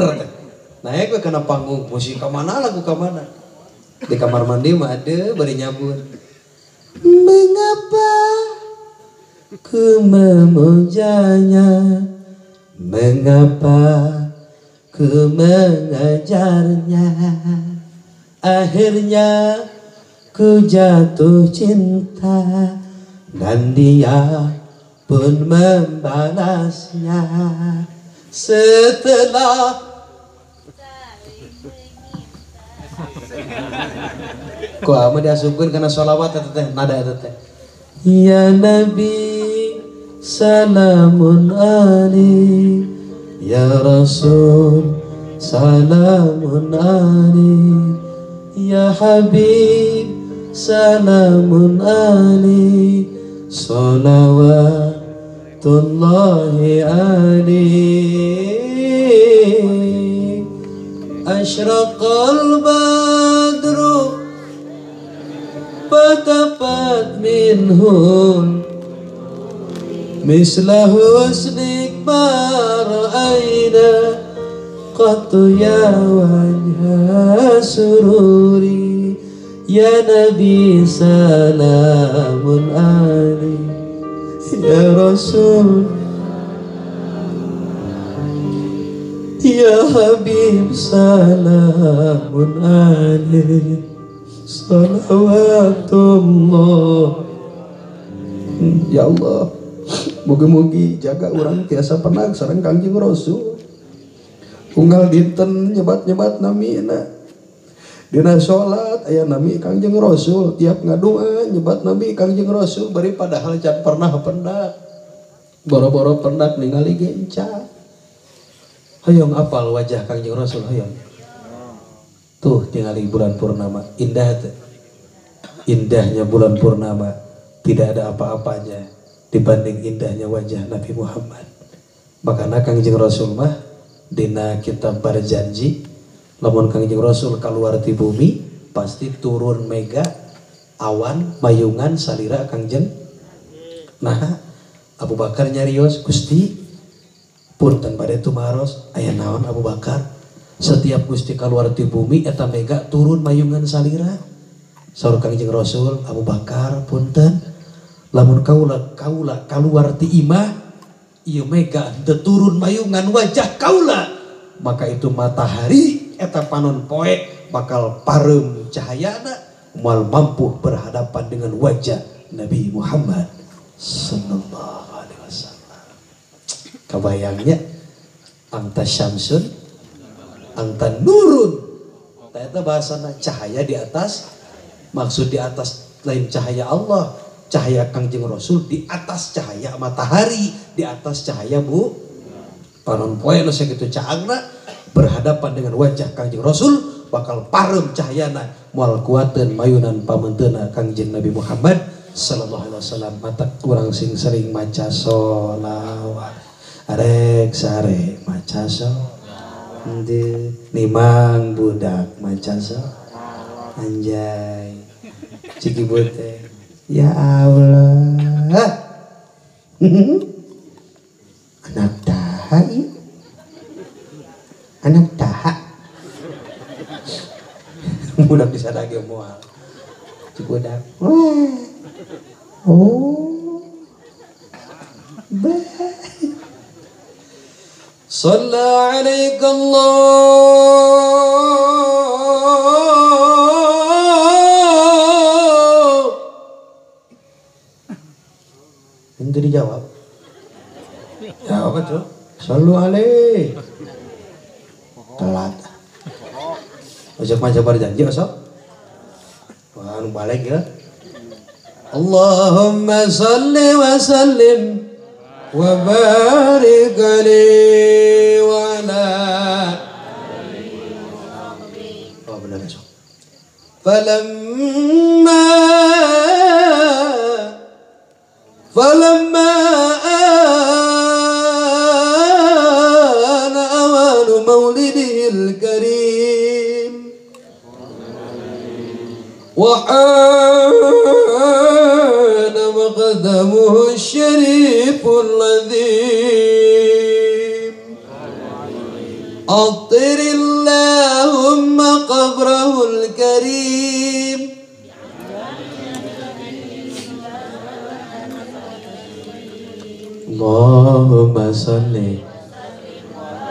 naik gue kena panggung musik kemana lagu kemana di kamar mandi mah ada bari nyabut mengapa ku memujanya mengapa ku mengajarnya akhirnya ku jatuh cinta dan dia pun membalasnya setelah ku amat diasupkan karena sholawat teteh nada teteh ya Nabi salamun alaik ya Rasul salamun alaik ya Habib salamun alaih salawatullahi alaih asyraqal badru fatapat minhun mislah husnik mar'aina qattu ya wajha sururi ya Nabi salamun alaik ya Rasul ya Habib salamun alaik salawatullah. Ya Allah, mugi-mugi jaga urang tiasa pernah sareng Kangjeng Rasul unggal dinten nyebat-nyebat namina. Dina sholat ayah Nabi Kangjeng Rasul tiap ngadua nyebat Nabi Kangjeng Rasul bari padahal can pernah pendak boro-boro pendak ningali genca hayong apal wajah Kangjeng Rasul hayong tuh tingali bulan purnama indah te. Indahnya bulan purnama tidak ada apa-apanya dibanding indahnya wajah Nabi Muhammad. Makanya Kangjeng Rasul mah dina kitab berjanji lamun Kangjeng Rasul keluar di bumi pasti turun mega awan mayungan salira Kangjeng. Nah Abu Bakar nyarios Gusti punten bade tumaros aya naon Abu Bakar setiap Gusti keluar di bumi eta mega turun mayungan salira. Saur Kangjeng Rasul Abu Bakar punten lamun kaula kaula keluar ti imah ieu mega teu turun mayungan wajah kaula maka itu matahari eta panon poe bakal pareum cahayana mal mampu berhadapan dengan wajah Nabi Muhammad sallallahu alaihi wasallam. Kabayangnya anta syamsun anta nurun. Eta bahasana cahaya di atas, maksud di atas lain cahaya Allah, cahaya Kangjeng Rasul di atas cahaya matahari, di atas cahaya bu panon poe nu sakitu caangna berhadapan dengan wajah Kangjeng Rasul bakal pareum cahayana moal kuateun mayunan pamenteuna Kangjeng Nabi Muhammad sallallahu alaihi wasallam. Mata kurang sing sering maca sholawat arek sare maca sholawat nimang budak maca sholawat anjay ciki beuteung ya Allah anak taha ieu anak taha budak disadage moal cibudak wah oh baik shalla alaika Allah hendak dijawab jawab betul sallu alaihi telat. Ojek macam pada janji osok. Wah, nu balik ya. Allahumma salli wa sallim wa barik li wa ala. Oh benar esok. Falamma falamma وحان مقدمه الشريف العظيم أطر اللهم قبره الكريم اللهم صل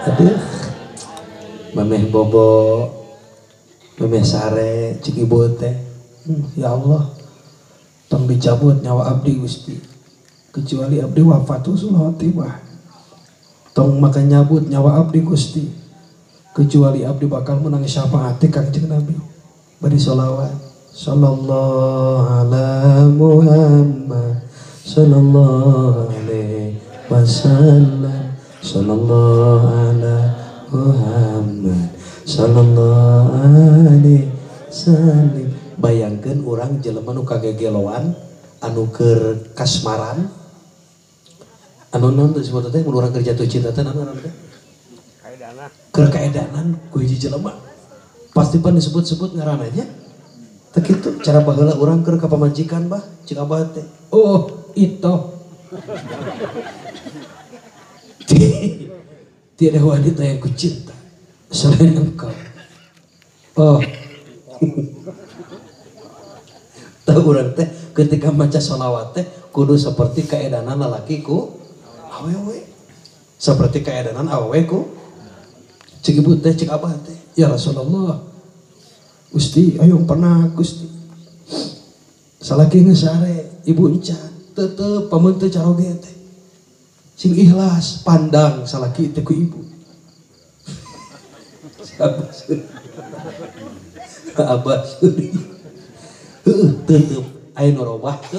أدخ memeh bobo memeh sare ciki bote. Ya Allah, tong dicabut nyawa abdi Gusti, kecuali abdi wafat usul khotimah. Tong maka nyabut nyawa abdi Gusti, kecuali abdi bakal menang syafaat Kangjeng Nabi. Beri sholawat, sallallahu ala Muhammad, sallallahu alaihi wasallam, sallallahu ala Muhammad, sallallahu alaihi wasallam. Bayangkan orang jelema nu kagegeloan anu keur kasmaran anu naon disebut teh mun urang keur jatuh cinta teh naon teh kaedanan keur kaedanan ku hiji jelema pasti pan disebut-sebut ngaranna nya teh kitu cara baheula urang keur ka pamajikan bah cik abah teh oh itoh tiada wanita yang ku cinta selain engkau oh urang teh ketika maca sholawat teh kudu seperti kaedanan lalakiku awewe seperti kaedanan aweweku cik ibu teh cik abah teh ya Rasulullah Gusti ayo pernah Gusti salaki ngesare ibu encan tetep pamente caroge teh sing ikhlas pandang salaki teh ku ibu abah suri abah suri tetep ayeuna robah teu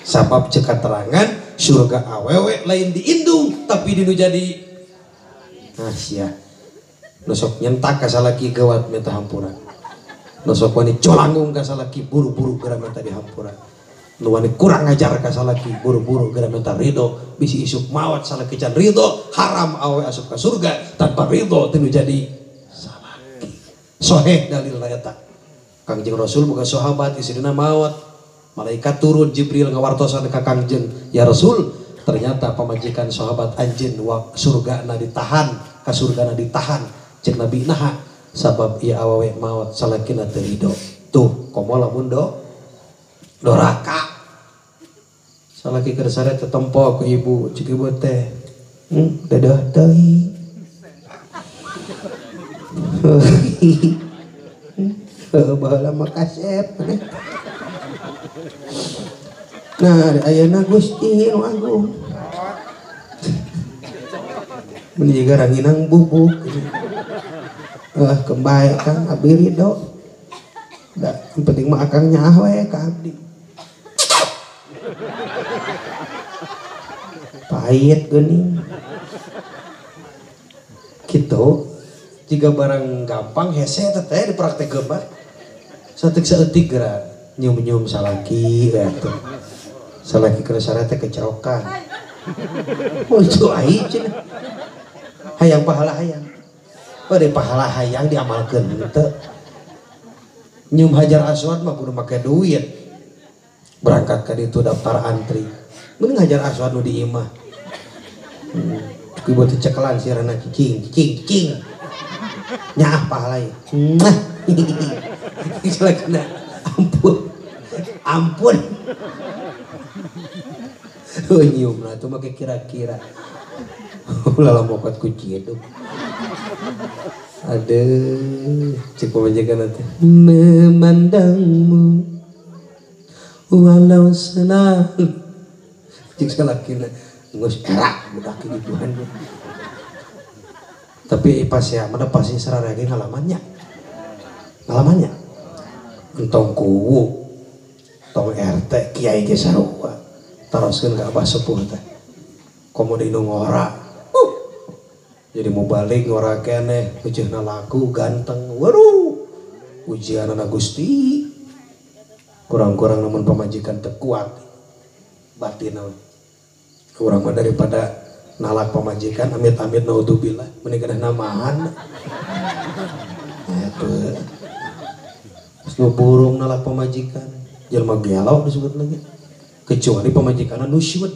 sabab ceuk katerangan surga awewe lain diindung tapi dinu jadi ah sia nu sok nyentak ka salaki gawat minta hampura nu sok wani colanggung ka salaki buru-buru geura minta dihampura nu wani kurang ajar ka salaki buru-buru geura minta ridho bisi isuk mawat salaki can ridho haram awewe asup ka surga tanpa ridho teu jadi salaki soheh dalil eta Kangjeng Rasul bukan sahabat isidina maut malaikat turun Jibril ngawartosan ka Kangjeng ya Rasul ternyata pamajikan sahabat anjin wa surgana ditahan ka surgana ditahan cek Nabi naha sabab ieu awewe maut salakina teu hidup tuh komo lamun do doraka salaki keur sare tetempo ku ibu cik ibu teh hmm, dadah deui Bahala makasep. Nah, ayana Gusti nu agung. Mun jiga ranginang bubuk. Heuh, kembali Kang abdi ridho. Da, yang penting mah akang nyaah we ka abdi. Pahit geuning. Kitu jika barang gampang hese teh teh dipraktekeun bae. Sateuk saeutik geura nyium-nyium salaki eta. Salaki kana sarate kecarokan. Ojo ai cenah. Hayang pahala hayang. Bade pahala hayang diamalkeun teu. Nyium Hajar Aswad mah kudu make duit. Berangkat ka ditu daftar antri. Mending Hajar Aswad nu di imah. Cukup buat cekelan si Rana cicing, cicing, cicing. Nyaah pahala ieu. Nah. Salakna ampun. Ampun. Oh nyium lah, tuh make kira-kira. Ulah mokot ku cieu. Ada cek pemajikan nanti. Memandangmu walau selalu. Cek salakina ngus erak budak ini Tuhan. Tapi pas ya, mana pasti serara lagi halamannya. Halamannya. Entong kuwu. Tong R T kiai ge sarua. Taroskeun ka abah sepuh teh. Komo di ngora. Jadi mau balik ngora keneh, ujeunna laku ganteng. Waduh. Ujianana Gusti. Kurang-kurang namun pamajikan teu kuat. Batina. Urang mah daripada nalak pamajikan amit-amit naudzubillah menikah namaan. Eta nu burung nalak pamajikan jelma gelok disebut lagi kecuali pamajikanna nusyud.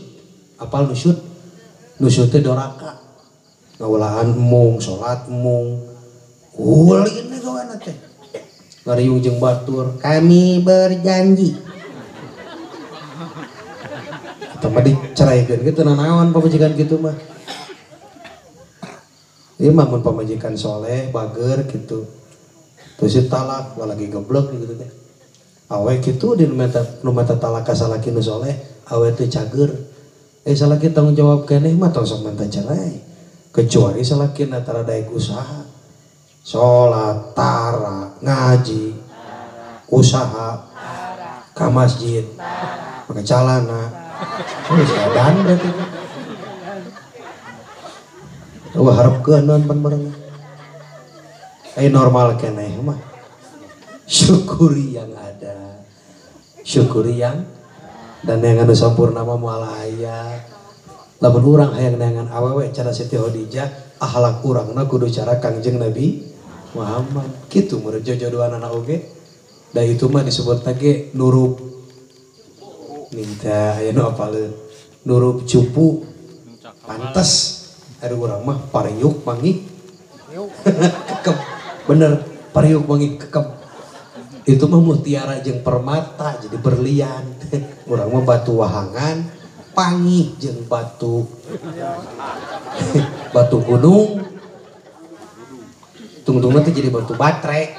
Apal nusyud? Nusyud teh doraka. Ngawulaan mung, sholat mung. Ulin teh gawana teh. Ngariung jeung batur, kami berjanji. Tambah diceraikan gitu, nanawan pamajikan gitu mah. Iya mah mun pamajikan soleh, bager gitu. Terus itu talak, wah lagi geblek gitu deh. Awe gitu di numata talak kasalaki nu soleh, awe itu cager. Eh salaki tanggung jawab keneh mah tong sok menta cerai. Kecuali salaki natara daek usaha. Sholat, tara, ngaji, usaha, ke masjid, pakai calana. Ini keadaan berarti wah harap keanan pan-barangnya eh normal keneh mah syukuri yang ada syukuri yang dan yang anu sampurna mah moal aya lamun urang hayang neangan awewe cara Siti Khadijah akhlak urangna kudu cara Kangjeng Nabi Muhammad kitu murejo jodohanana oge da itu mah disebut lagi nurub minta ya no apalun nurup cupu pantas ada orang mah pariuk mangi kekep bener pariuk mangi kekep itu mah mutiara jeung permata jadi berlian orang mah batu wahangan pangi jeung batu batu gunung tungtungna teh jadi batu batrek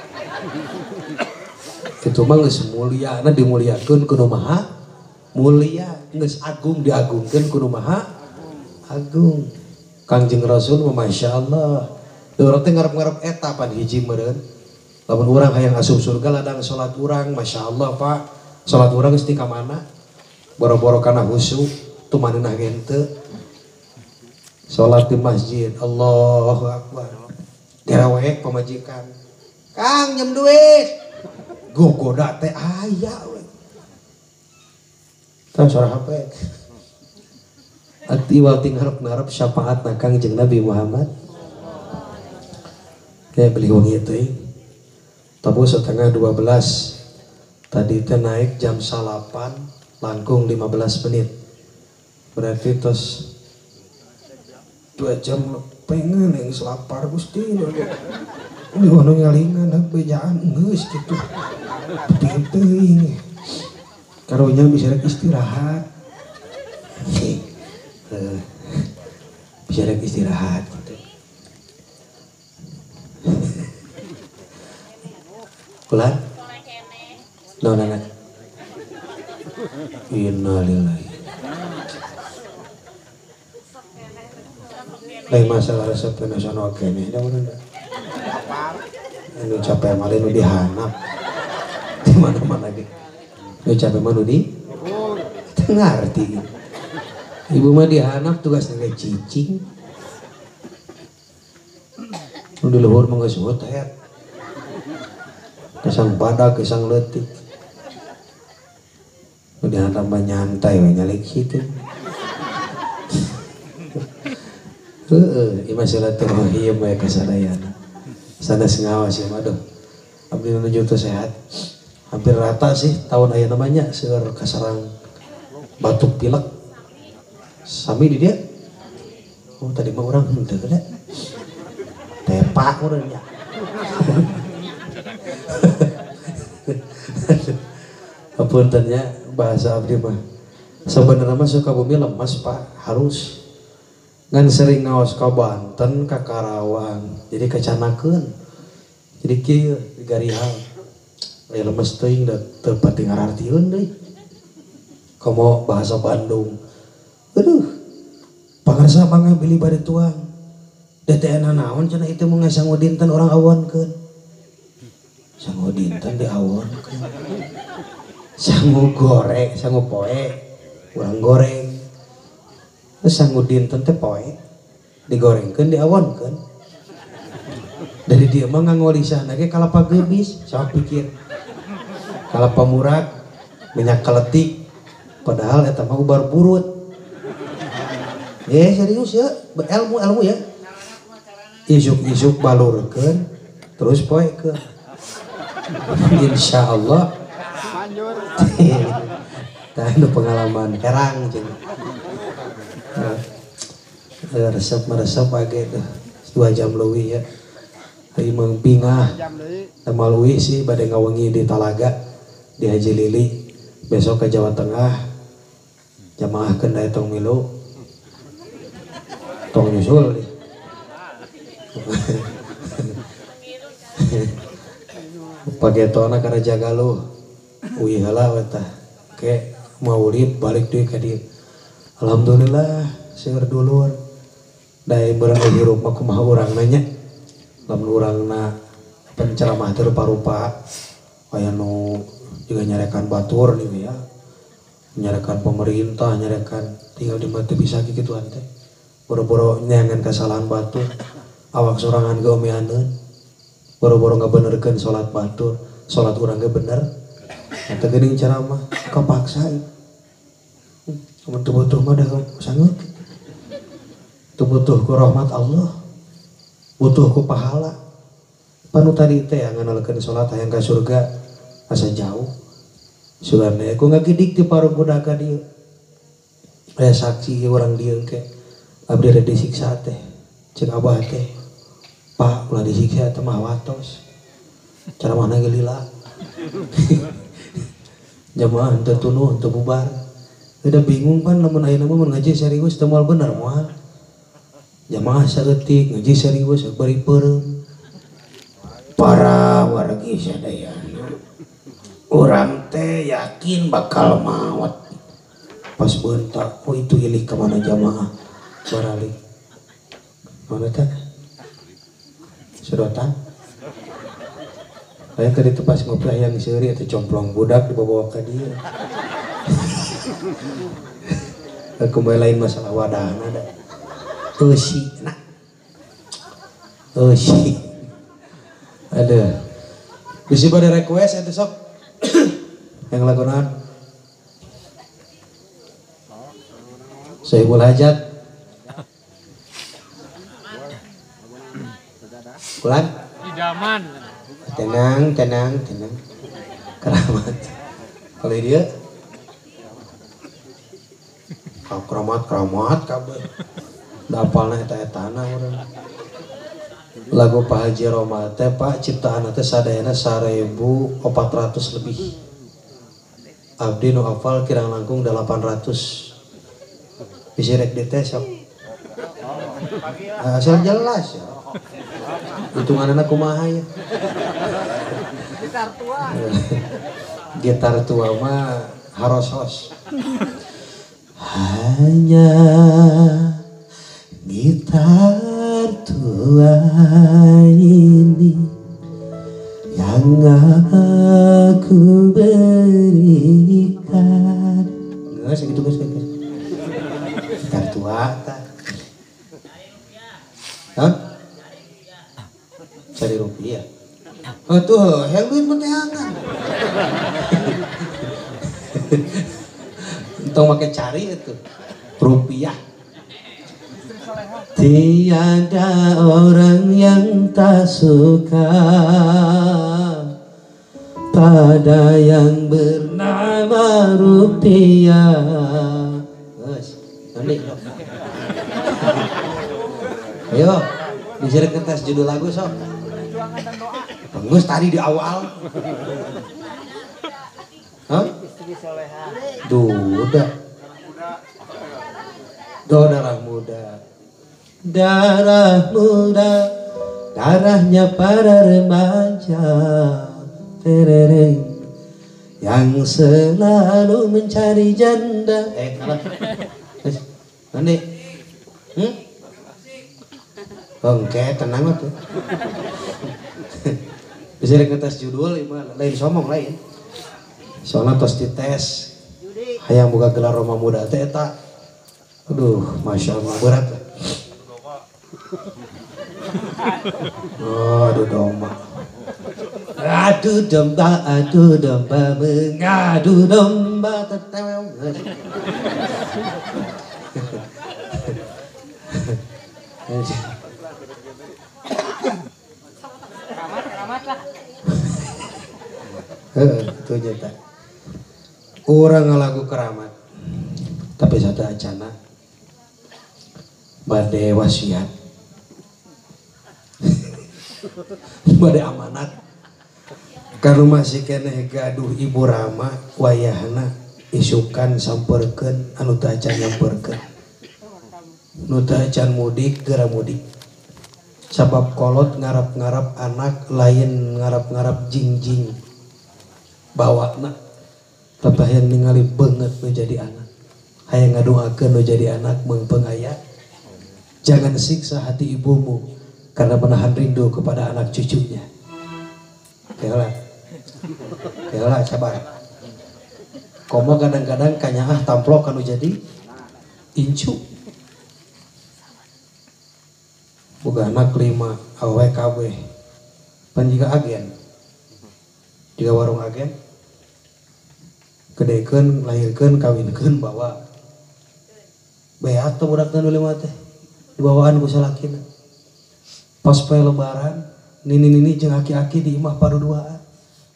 itu mah geus mulia na dimuliakeun ku maha mulia geus agung diagungkeun ku maha agung Kangjeng Rasul masya Allah urang teh ngarep-ngarep eta pan hiji meureun lamun urang hayang asup surga ladang salat urang masya Allah Pak salat urang geus ti ka mana boro-boro kana husu tumanenah ge henteu salat di masjid Allahu Akbar diraweek pamajikan Kang nyem duit gogoda teh aya tah sarah hape ati walting harap-harap syafaat na Kangjeng Nabi Muhammad kayak beli wong itu eh. Tapi setengah dua belas tadi teh naik jam salapan langkung lima belas menit berarti terus dua jam pengen yang selapar Gusti ini orang ngalingan apa jangan ngeus gitu penting karunya bisa istirahat, bisa istirahat. Ulah? Naon anak? Innalillahi. Lain masalah resep nasional kene, naon anak? Anu capek mah nu dihanap. Di mana-mana ge. Nu capek mah nu di ngarti. Ibu mah dihanap tugasna ge cicing. Nu di luhur mah geus hotet. Kesang badak, kesang letik. Nu dihanap mah nyantai we nyalik situ. Heueuh, ieu silaturahim we ka sadayana. Sanes ngawas ieu mah, duh. Abdi menuju teu sehat. Hampir rata sih tahun aya namanya seueur kasarang batuk pilek. Sami di dia. Oh, tadi mah urang henteu da. Tepak urang nya. Apuntennya bahasa abdi mah. Sebenarnya mah Sukabumi lemas, Pak. Harus ngan sering ngaos ka Banten, ka Karawang. Jadi kacanakeun. Jadi kieu digarihal. Aya lemes teuing da teu pati ngarartieun deui. Komo bahasa Bandung. Aduh. Pangarsa mangga beli bade tuang. D T N naon cenah ieu mah sanggup dinten urang awonkeun. Sanggup dinten di awonkeun. Sanggup goreng, sanggup poe, urang goreng. Terus sanggup dinten teh poe digorengkeun diawonkeun. Dari dia mah ngangolisahna ge kalapa geubis, sok pikir. Kalapa murag, minyak kaletik, padahal eta mah ubar burut. Eh serius ya, ilmu ilmu ya. Isuk-isuk balurkan, terus poekan. Insya Allah. Nah, itu pengalaman herang. Resep-meresep agak dua jam lebih ya. Imang pingah, temalui sih badai ngawengi di Talaga, di Haji Lili. Besok ke Jawa Tengah. Jamaah kendai tong milu. Tong nyusul nih. Pakai tona karena jaga lu, wih halah weta, kayak maulid balik duit kadi. Alhamdulillah, seur dulur. Dari berapa hirup aku mah orang nanya, lamun orang na penceramah terparupa, kayak nu juga nyarekan batur nih ya, nyarekan pemerintah, nyarekan tinggal di mata bisa gitu ante, boro-boro nyangan kesalahan batur. Awak sorangan ke omeanen, boro-boro ngebenerkan sholat batur, sholat urang ge bener, nanti gini cara mah, kepaksain. Tubuh-tubuh mah dah sangat, tubuh-tubuhku rahmat Allah, butuhku pahala. Panu tadi teh yang nganalkan sholat yang ke surga, asa jauh. Sugarnya, aku ngagidik di paruh budaka dia, ada saksi orang dia ke, abdi reda siksa teh, cek abah teh. Pak, ulah disiksa teh mah watos. Cara mana ge lila. Jamaah teu tunuh, teu bubar. Udah bingung kan lamun ayeuna mah mun ngaji serius teu moal bener moal. Jamaah saeutik ngaji serius bari peureum. Para wargi sadayana. Urang teh yakin bakal maot. Pas bentak, oh itu ilih ka mana jamaah? Baralik. Mana teh? Sedotan, saya tadi tuh pas ngobrol yang seri atau complong budak dibawa ke dia. Kembali lain masalah wadah ada. Osi, nak, osi, ada. Bisa pada request atau sok yang lakonan. Saya boleh hajat. Kulan? Idaman. Tenang, tenang, tenang. Keramat. Kalau dia? Kalau keramat, keramat kabeh. Dapalna eta-etana urang. Lagu Pak Haji Rhoma teh Pak ciptaanna teh sadayana seribu empat ratus lebih. Abdi nu hafal kirang langkung delapan ratus. Bisi rek dieu teh sok. Asal jelas ya. Hitungan anak kumaha ya. gitar tua. Gitar tua mah harosos. Hanya gitar tua ini yang aku berikan. Nggak segitu guys, gitar tua tak. Hah? Cari rupiah. Oh tuh, Halloween menteangan. Untung pakai cari itu rupiah. Tiada orang yang tak suka pada yang bernama rupiah. Wes, nanti lo. Ayo, disuruh kertas judul lagu sok. Pengus tadi di awal. Hah? Duda. Do darah muda. Darah muda, darahnya para remaja, terereng, yang selalu mencari janda. Eh kalah. Nanti, hmm? Oke, tenang lah tuh. Bisa diketes judul, lain somong lain. Soalnya tos dites, hayang buka gelar Rhoma muda teh eta. Aduh, masya Allah berat. Oh, aduh domba, aduh domba, aduh domba, mengadu domba tertewel. Keramat, keramat lah. Itu aja tak. Orang ngelagu keramat, tapi satu acana bade wasiat. Bade amanat ka rumah si keneh gaduh Ibu Rama wayahna isukan samperkeun anu teu acan nyamperkeun nu teu acan mudik gara mudik sabab kolot ngarap-ngarap anak lain ngarap-ngarap jingjing bawana tapi hayang ningali beungeut nu jadi anak hayang ngadoakeun nu jadi anak meung pengaya jangan siksa hati ibumu karena menahan rindu kepada anak cucunya. Keolah, keolah sabar. Komo kadang-kadang kanyaah tamplok anu jadi incu. Boga anak lima, awe kabeh. Pan jiga agen, jiga warung agen, gedekeun, lahirkeun, kawinkeun, bawa. Beat teu budakna nu lima teh, dibawaan ku salakina. Pas poe lebaran, nini-nini jeung aki-aki di imah paduduaan.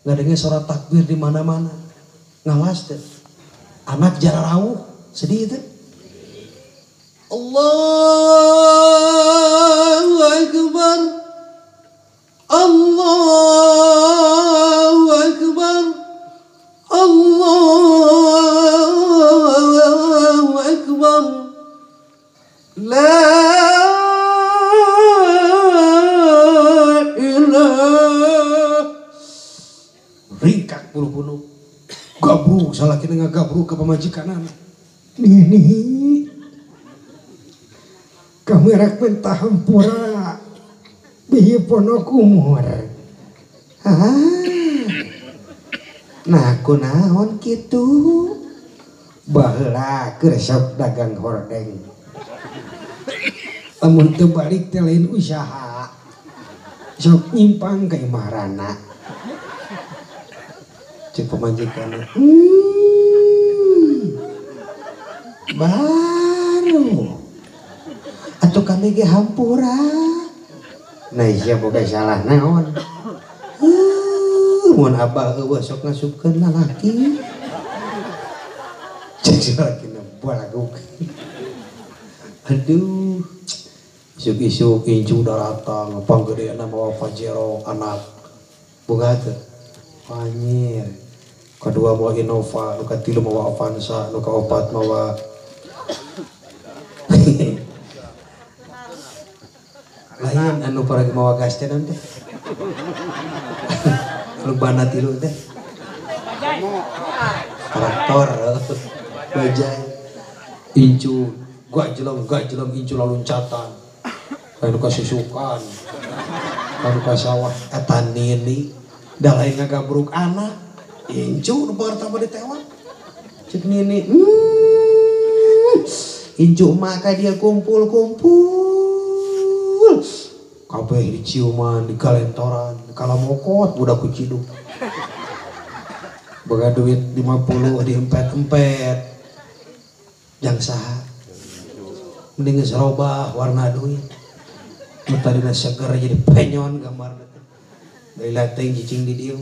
Ngadenge sorak takbir di mana-mana. Ngawas teh. Anak jara rawuh, sedih teh. Allahu akbar. Allahu akbar. Allahu akbar. La gabru, salah kita nggak gabru ke pemajikan. Nini, kamu rak pentahampura, bihi ponokumur. Ah, nah aku naon gitu, bahala keresap dagang hordeng. Amun terbalik telain usaha, sok nyimpang kayak marana. Cek pemanjikannya hmm, baru atau kami ge hampura nah iya bukan salah naon mun abah eueuh sok ngasupkeun lalaki cek si lalakina balaguk aduh isuk-isuk incu daratang panggedeana bawa pajero anak boga teh anyir kedua mau Innova, luka tilu mau Avanza, luka opat mau lain anu para mau gas teh nanti rebana tilu teh traktor bajai incu gua jelom gua jelom incu laluncatan lalu kasusukan lalu kasawah etan nini dah lain ngagabruk anak incu numpar tambah ditewan cek nini incu maka dia kumpul-kumpul kabeh di ciuman, di kalentoran, di kalamokot, budak kuciduk baga duit lima puluh di empet-empet jang saha mending serobah warna duit mentadina seger jadi penyon gambar dari lateng cicing di dia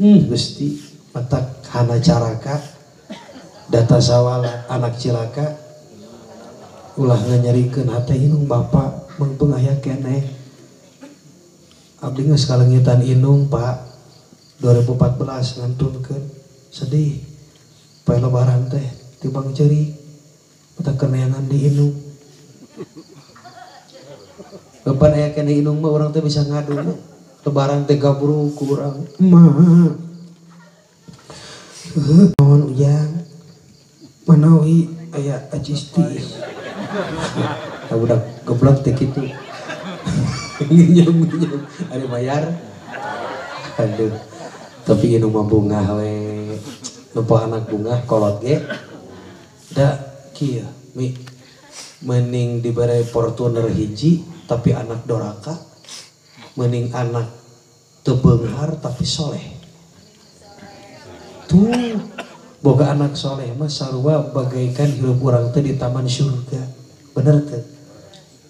hmm, gusti matak hana caraka data sawala anak cilaka ulah nganyarikan hati inung bapak mengpengahya keneh abdi geus kalengitan inung pak dua ribu empat belas ngantunkeun sedih poe lebaran teh tibang ceuri eta keneangan di inung kapan aya keneh inung mah urang teh bisa ngadu lebaran teh gabruk ku urang mah naon ujang manawi aya ajisti budak goblok teh kitu. Nyam-nyam ari bayar. Aduh. Tapi inung mah bungah we. Loba anak bungah kolot ge. Da kieu mi mending dibere Fortuner hiji tapi anak doraka. Mending anak teu beunghar tapi soleh. Tuh boga anak soleh mah sarua bagaikan hirup urang teh di taman surga. Bener teh?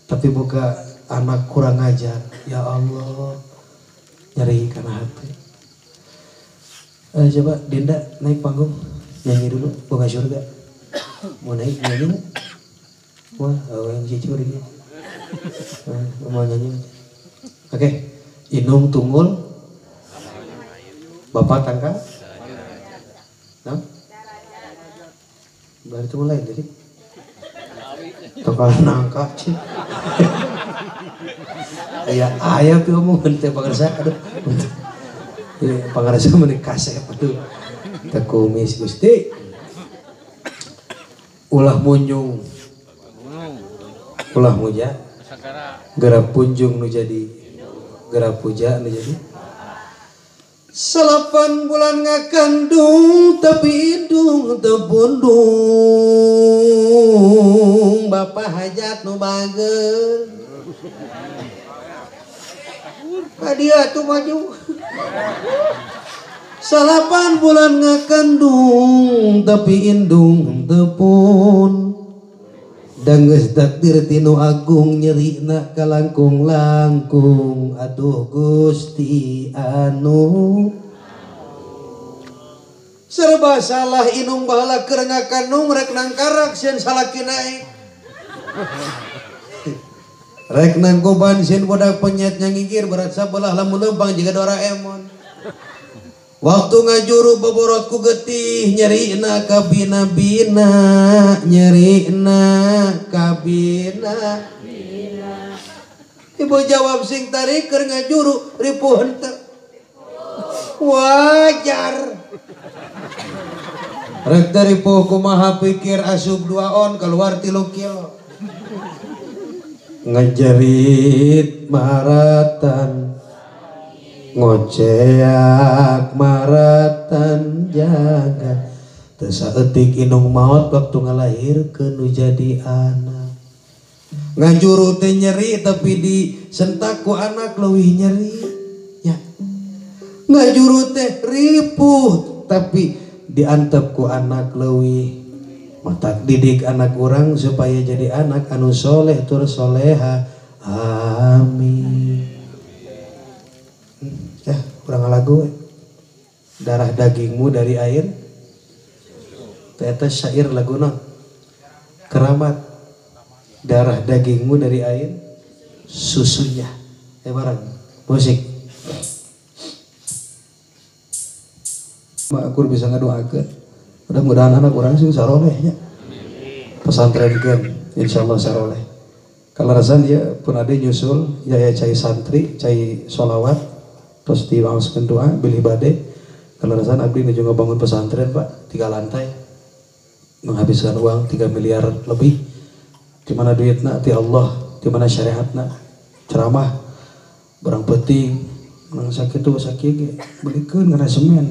Tapi boga anak kurang ajar, ya Allah nyari karena hati. Eh, coba Dinda naik panggung nyanyi dulu, boga surga. Mau naik nyanyi? Wah, yang jujur ini. Nah, mau nyanyi? Oke, okay. Inung tunggul, bapak tangkal, nah, baru tunggul lain jadi. Tukang nangkap sih, ya ayah pih omong bentuk pangarsa, aduh, pangarsa menikah saya, aduh, tekumis gusti, ulah munjung, ulah muja, gerak punjung nu jadi, gerak puja nu jadi, selapan bulan ngakandung tapi hidung tebundung bapak hajat nu bageur hadiah tuh maju selapan bulan ngakandung tapi indung tepun danggeus takdir tinu agung nyerina kalangkung langkung aduh gusti anu serba salah inung bahala keur ngakandung rek nangkarak sieun salaki naik rek nangkoban sieun bodak penyetnya ngigir berat sabelah lamun lempang jiga Doraemon waktu ngajuru boborotku getih nyerina kabina-bina nyerina kabina bina. Ibu jawab sing tarik keur ngajuru ripuh henteu wajar rek ripuh kumaha pikir asup dua on keluar tilu kilo ngejerit maratan ngoceak maratan jagat tesaeutik inung maot waktu ngalahirkeun nu jadi anak ngajuru teh nyeri tapi disentak ku anak leuwih nyeri nya ngajuru teh ripuh tapi diantep ku anak leuwih matak didik anak urang supaya jadi anak anu soleh tur soleha amin. Ya, kurang lagu eh. Darah dagingmu dari air ternyata syair lagu non keramat darah dagingmu dari air susunya eh barang musik mak aku bisa ngadoakeun mudah-mudahan anak orang sing sarolehnya pesantren gen insyaallah saroleh kalarasan dia pun ada nyusul ya ya cai santri cai solawat terus diwangskan doa bilih bade kelarasan abdi menuju ngebangun pesantren pak tiga lantai menghabiskan uang tiga miliar lebih di mana duitna ti Allah di mana syariatna ceramah barang penting nang sakit tuh sakit belikeun ngaresemen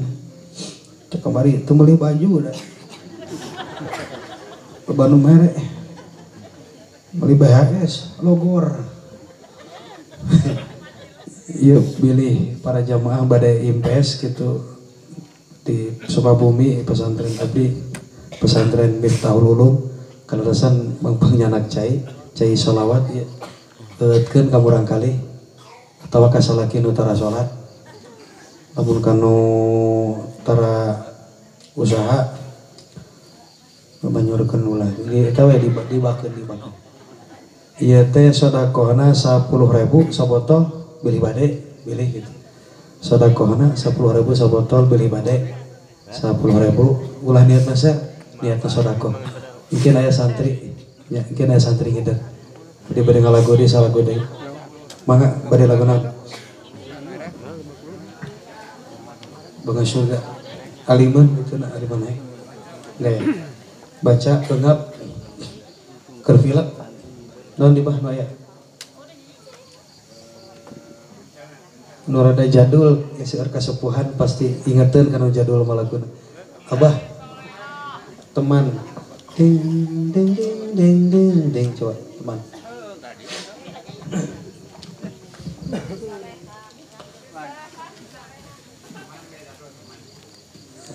teh kamari teu meuli baju da banu mere meuli B H S logor iya pilih para jamaah badai impes gitu di Sukabumi pesantren abdi pesantren Miftahul Ulum kalarasan mangpanyanak cai cai solawat ya eutkeun ka murang kali atawa ka salaki nu tara salat lamun kanu tara usaha banyurkeun ulah ieu eta we dibakeun di mana ieu teh sedekahna sepuluh ribu sabotol beli badai, beli gitu. Sodakohna sepuluh ribu sabotol beli badai, sepuluh ribu ulah niat nasa, niat sodakoh. Mungkin ayah santri, ya, mungkin ayah santri gitu. Di badai ngalago di salah gode. Mangga badai lagu nang. Bunga surga, aliman itu nak aliman ya. Gaya. Baca kengap, kerfilak, non dibah no ayah. Nu rada jadul seueur kasepuhan pasti ingeteun kana jadul malakuna abah teman ding ding ding ding ding ding coba teman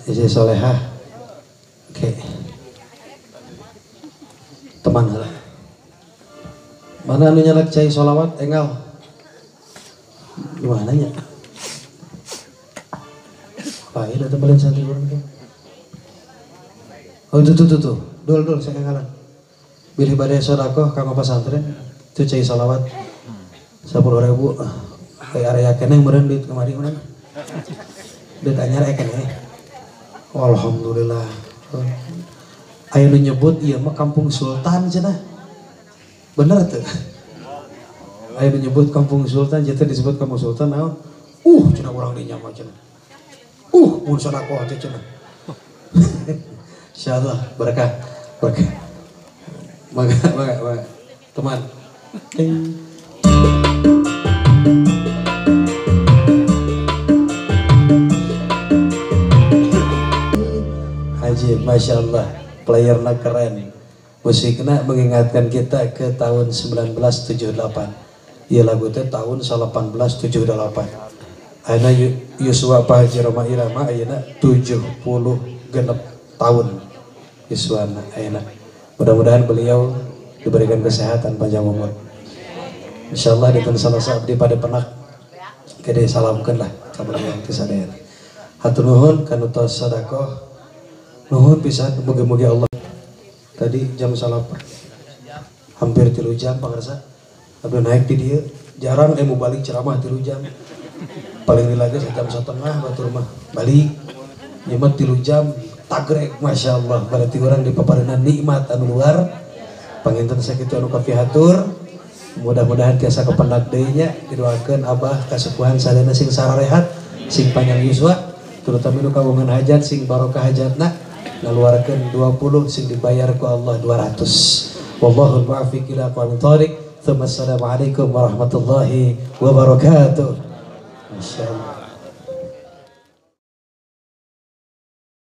isi solehah oke teman lah mana anu nyalak cai solawat enggal gimana ya? Pak, ini ada balik santri orang tuh. Oh itu tuh tuh tuh, dul dul saya kalah. Bilih badai sodakoh kang pesantren, itu cai salawat sepuluh ribu. Kayak area kene meureun duit kemarin mana? Duit anyar kene. Alhamdulillah. Ayo nyebut iya mah kampung Sultan cenah. Bener tuh. Ayo menyebut kampung Sultan, jatuh disebut kampung Sultan, nah, uh, cina orang di nyamuk cina, uh, pun sodako hati cina, insyaallah berkah, berkah, maka, maka, maka, teman. Haji, masya Allah, playernya keren, musiknya mengingatkan kita ke tahun seribu sembilan ratus tujuh puluh delapan. Iya lagu teh tahun seribu delapan ratus tujuh puluh delapan. Ayeuna Yuswa Pak Haji Rhoma Irama ayeuna tujuh puluh genep tahun. Yuswana ayeuna. Mudah-mudahan beliau diberikan kesehatan panjang umur. Insyaallah dipun salasa abdi pada penak. Gede salamkeun lah ka beliau teh sadayana. Hatur nuhun kana tos sedekah. Nuhun pisan mugi-mugi Allah. Tadi jam salapan. Hampir tilu jam pangarsa. Abdi naik di dia, jarang emu balik ceramah tilu jam, paling dilaga sejam setengah batur mah balik, nyemat tilu jam, tagrek masya Allah, berarti orang di paparenan nikmat anu luar, panginten sakitu anu kafihatur, mudah-mudahan tiasa kependak deui nya, didoakeun abah kasepuhan sadayana sing sarehat, sing panjang yuswa, terutama nu kagungan hajat sing barokah hajatna, ngaluarkeun dua puluh sing dibayar ku Allah dua ratus. Wallahul muwaffiq ila aqwamit thoriq. Assalamualaikum warahmatullahi wabarakatuh. Insyaallah.